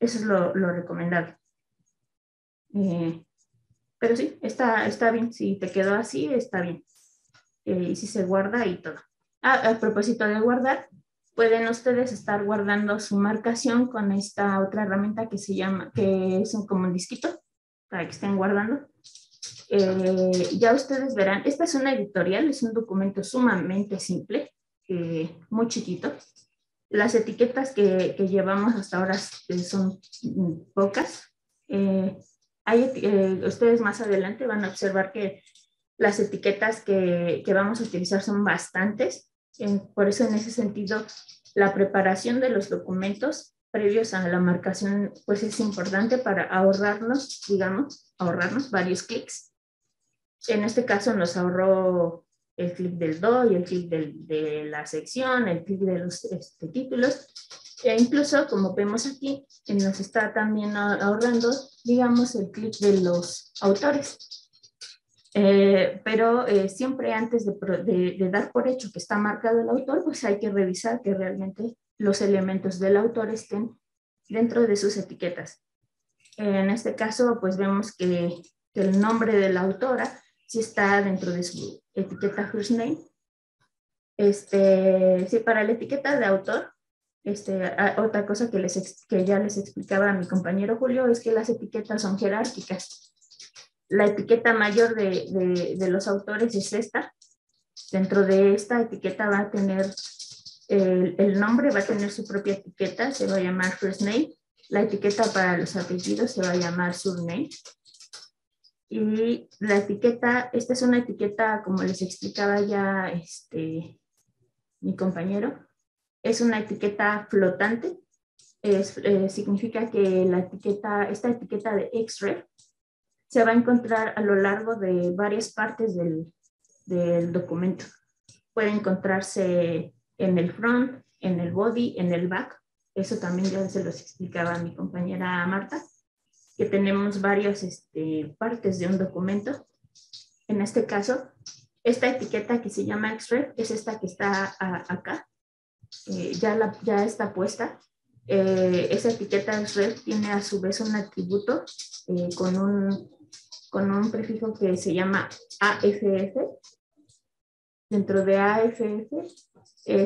es lo recomendable. Pero sí, está bien. Si te quedó así, está bien. Y si se guarda y todo. A propósito de guardar, pueden ustedes estar guardando su marcación con esta otra herramienta que se llama, que es como un disquito, para que estén guardando. Ya ustedes verán, esta es una editorial, es un documento sumamente simple, muy chiquito. Las etiquetas que llevamos hasta ahora son pocas. Ustedes más adelante van a observar que las etiquetas que vamos a utilizar son bastantes. Por eso, en ese sentido, la preparación de los documentos previos a la marcación pues es importante para ahorrarnos, digamos, varios clics. En este caso nos ahorró el clic del DOI, el clic de la sección, el clic de los títulos. E incluso, como vemos aquí, nos está también ahorrando, digamos, el clic de los autores. Pero siempre antes de dar por hecho que está marcado el autor, pues hay que revisar que realmente los elementos del autor estén dentro de sus etiquetas. En este caso, pues vemos que el nombre de la autora sí está dentro de su etiqueta first name. Sí, para la etiqueta de autor, otra cosa que ya les explicaba a mi compañero Julio es que las etiquetas son jerárquicas. La etiqueta mayor de los autores es esta. Dentro de esta etiqueta va a tener el nombre, va a tener su propia etiqueta, se va a llamar first name. La etiqueta para los apellidos se va a llamar surname. Y la etiqueta, esta es una etiqueta, como les explicaba ya mi compañero, es una etiqueta flotante. Significa que esta etiqueta de xref se va a encontrar a lo largo de varias partes del documento. Puede encontrarse en el front, en el body, en el back. Eso también ya se los explicaba a mi compañera Marta, que tenemos varias partes de un documento. En este caso, esta etiqueta que se llama XRef es esta que está acá. Ya está puesta. Esa etiqueta XRef tiene a su vez un atributo con un prefijo que se llama AFF. Dentro de AFF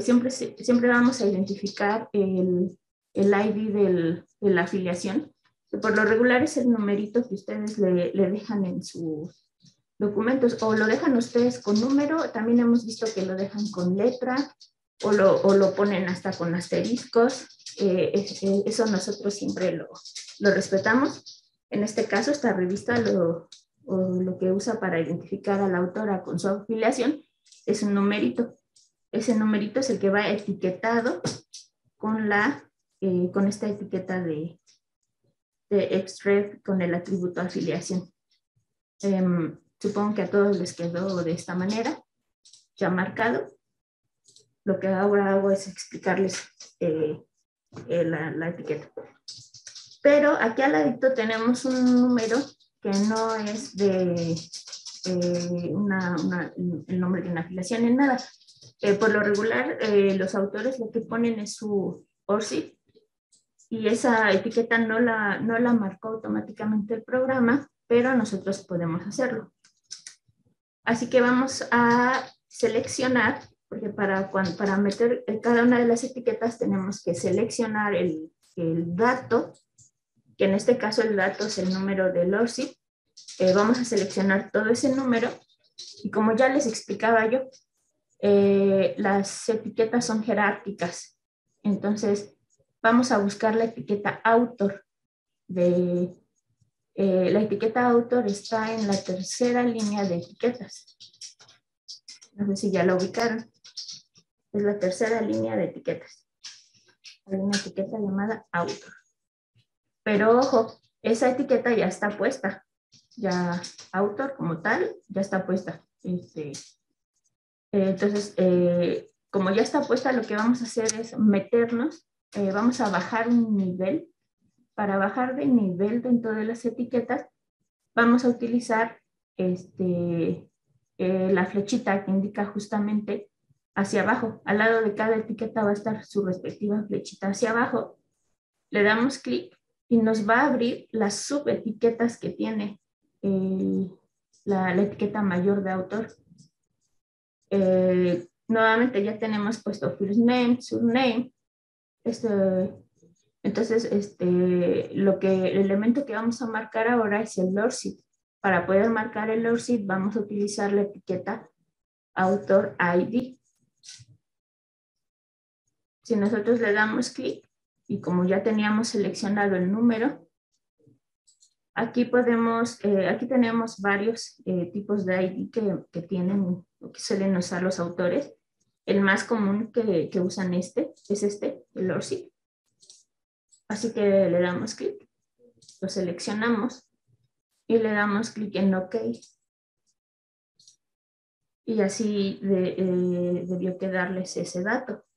siempre vamos a identificar el ID de la afiliación, que por lo regular es el numerito que ustedes le dejan en sus documentos, o lo dejan ustedes con número. También hemos visto que lo dejan con letra, o lo ponen hasta con asteriscos. Eso nosotros siempre lo respetamos. En este caso, esta revista lo que usa para identificar a la autora con su afiliación es un numerito. Ese numerito es el que va etiquetado con esta etiqueta de XRef con el atributo afiliación. Supongo que a todos les quedó de esta manera, ya marcado. Lo que ahora hago es explicarles la etiqueta. Pero aquí al ladito tenemos un número que no es el nombre de una afiliación ni nada. Por lo regular, los autores lo que ponen es su ORCID, y esa etiqueta no la marcó automáticamente el programa, pero nosotros podemos hacerlo. Así que vamos a seleccionar, porque para meter cada una de las etiquetas tenemos que seleccionar el dato, que en este caso el dato es el número del ORCID. Vamos a seleccionar todo ese número, y como ya les explicaba yo, las etiquetas son jerárquicas. Entonces vamos a buscar la etiqueta autor. La etiqueta autor está en la tercera línea de etiquetas. No sé si ya la ubicaron. Es la tercera línea de etiquetas. Hay una etiqueta llamada autor. Pero ojo, esa etiqueta ya está puesta. Ya autor como tal, ya está puesta. Entonces, como ya está puesta, lo que vamos a hacer es meternos. Vamos a bajar un nivel. Para bajar de nivel dentro de las etiquetas, vamos a utilizar la flechita que indica justamente hacia abajo. Al lado de cada etiqueta va a estar su respectiva flechita hacia abajo. Le damos clic y nos va a abrir las subetiquetas que tiene la etiqueta mayor de autor. Nuevamente ya tenemos puesto first name, surname. Entonces, el elemento que vamos a marcar ahora es el ORCID. Para poder marcar el ORCID vamos a utilizar la etiqueta Author ID. Si nosotros le damos clic y como ya teníamos seleccionado el número, aquí podemos, aquí tenemos varios tipos de ID que tienen o que suelen usar los autores. El más común que usan es el ORCID. Así que le damos clic, lo seleccionamos y le damos clic en OK. Y así debió quedarles ese dato.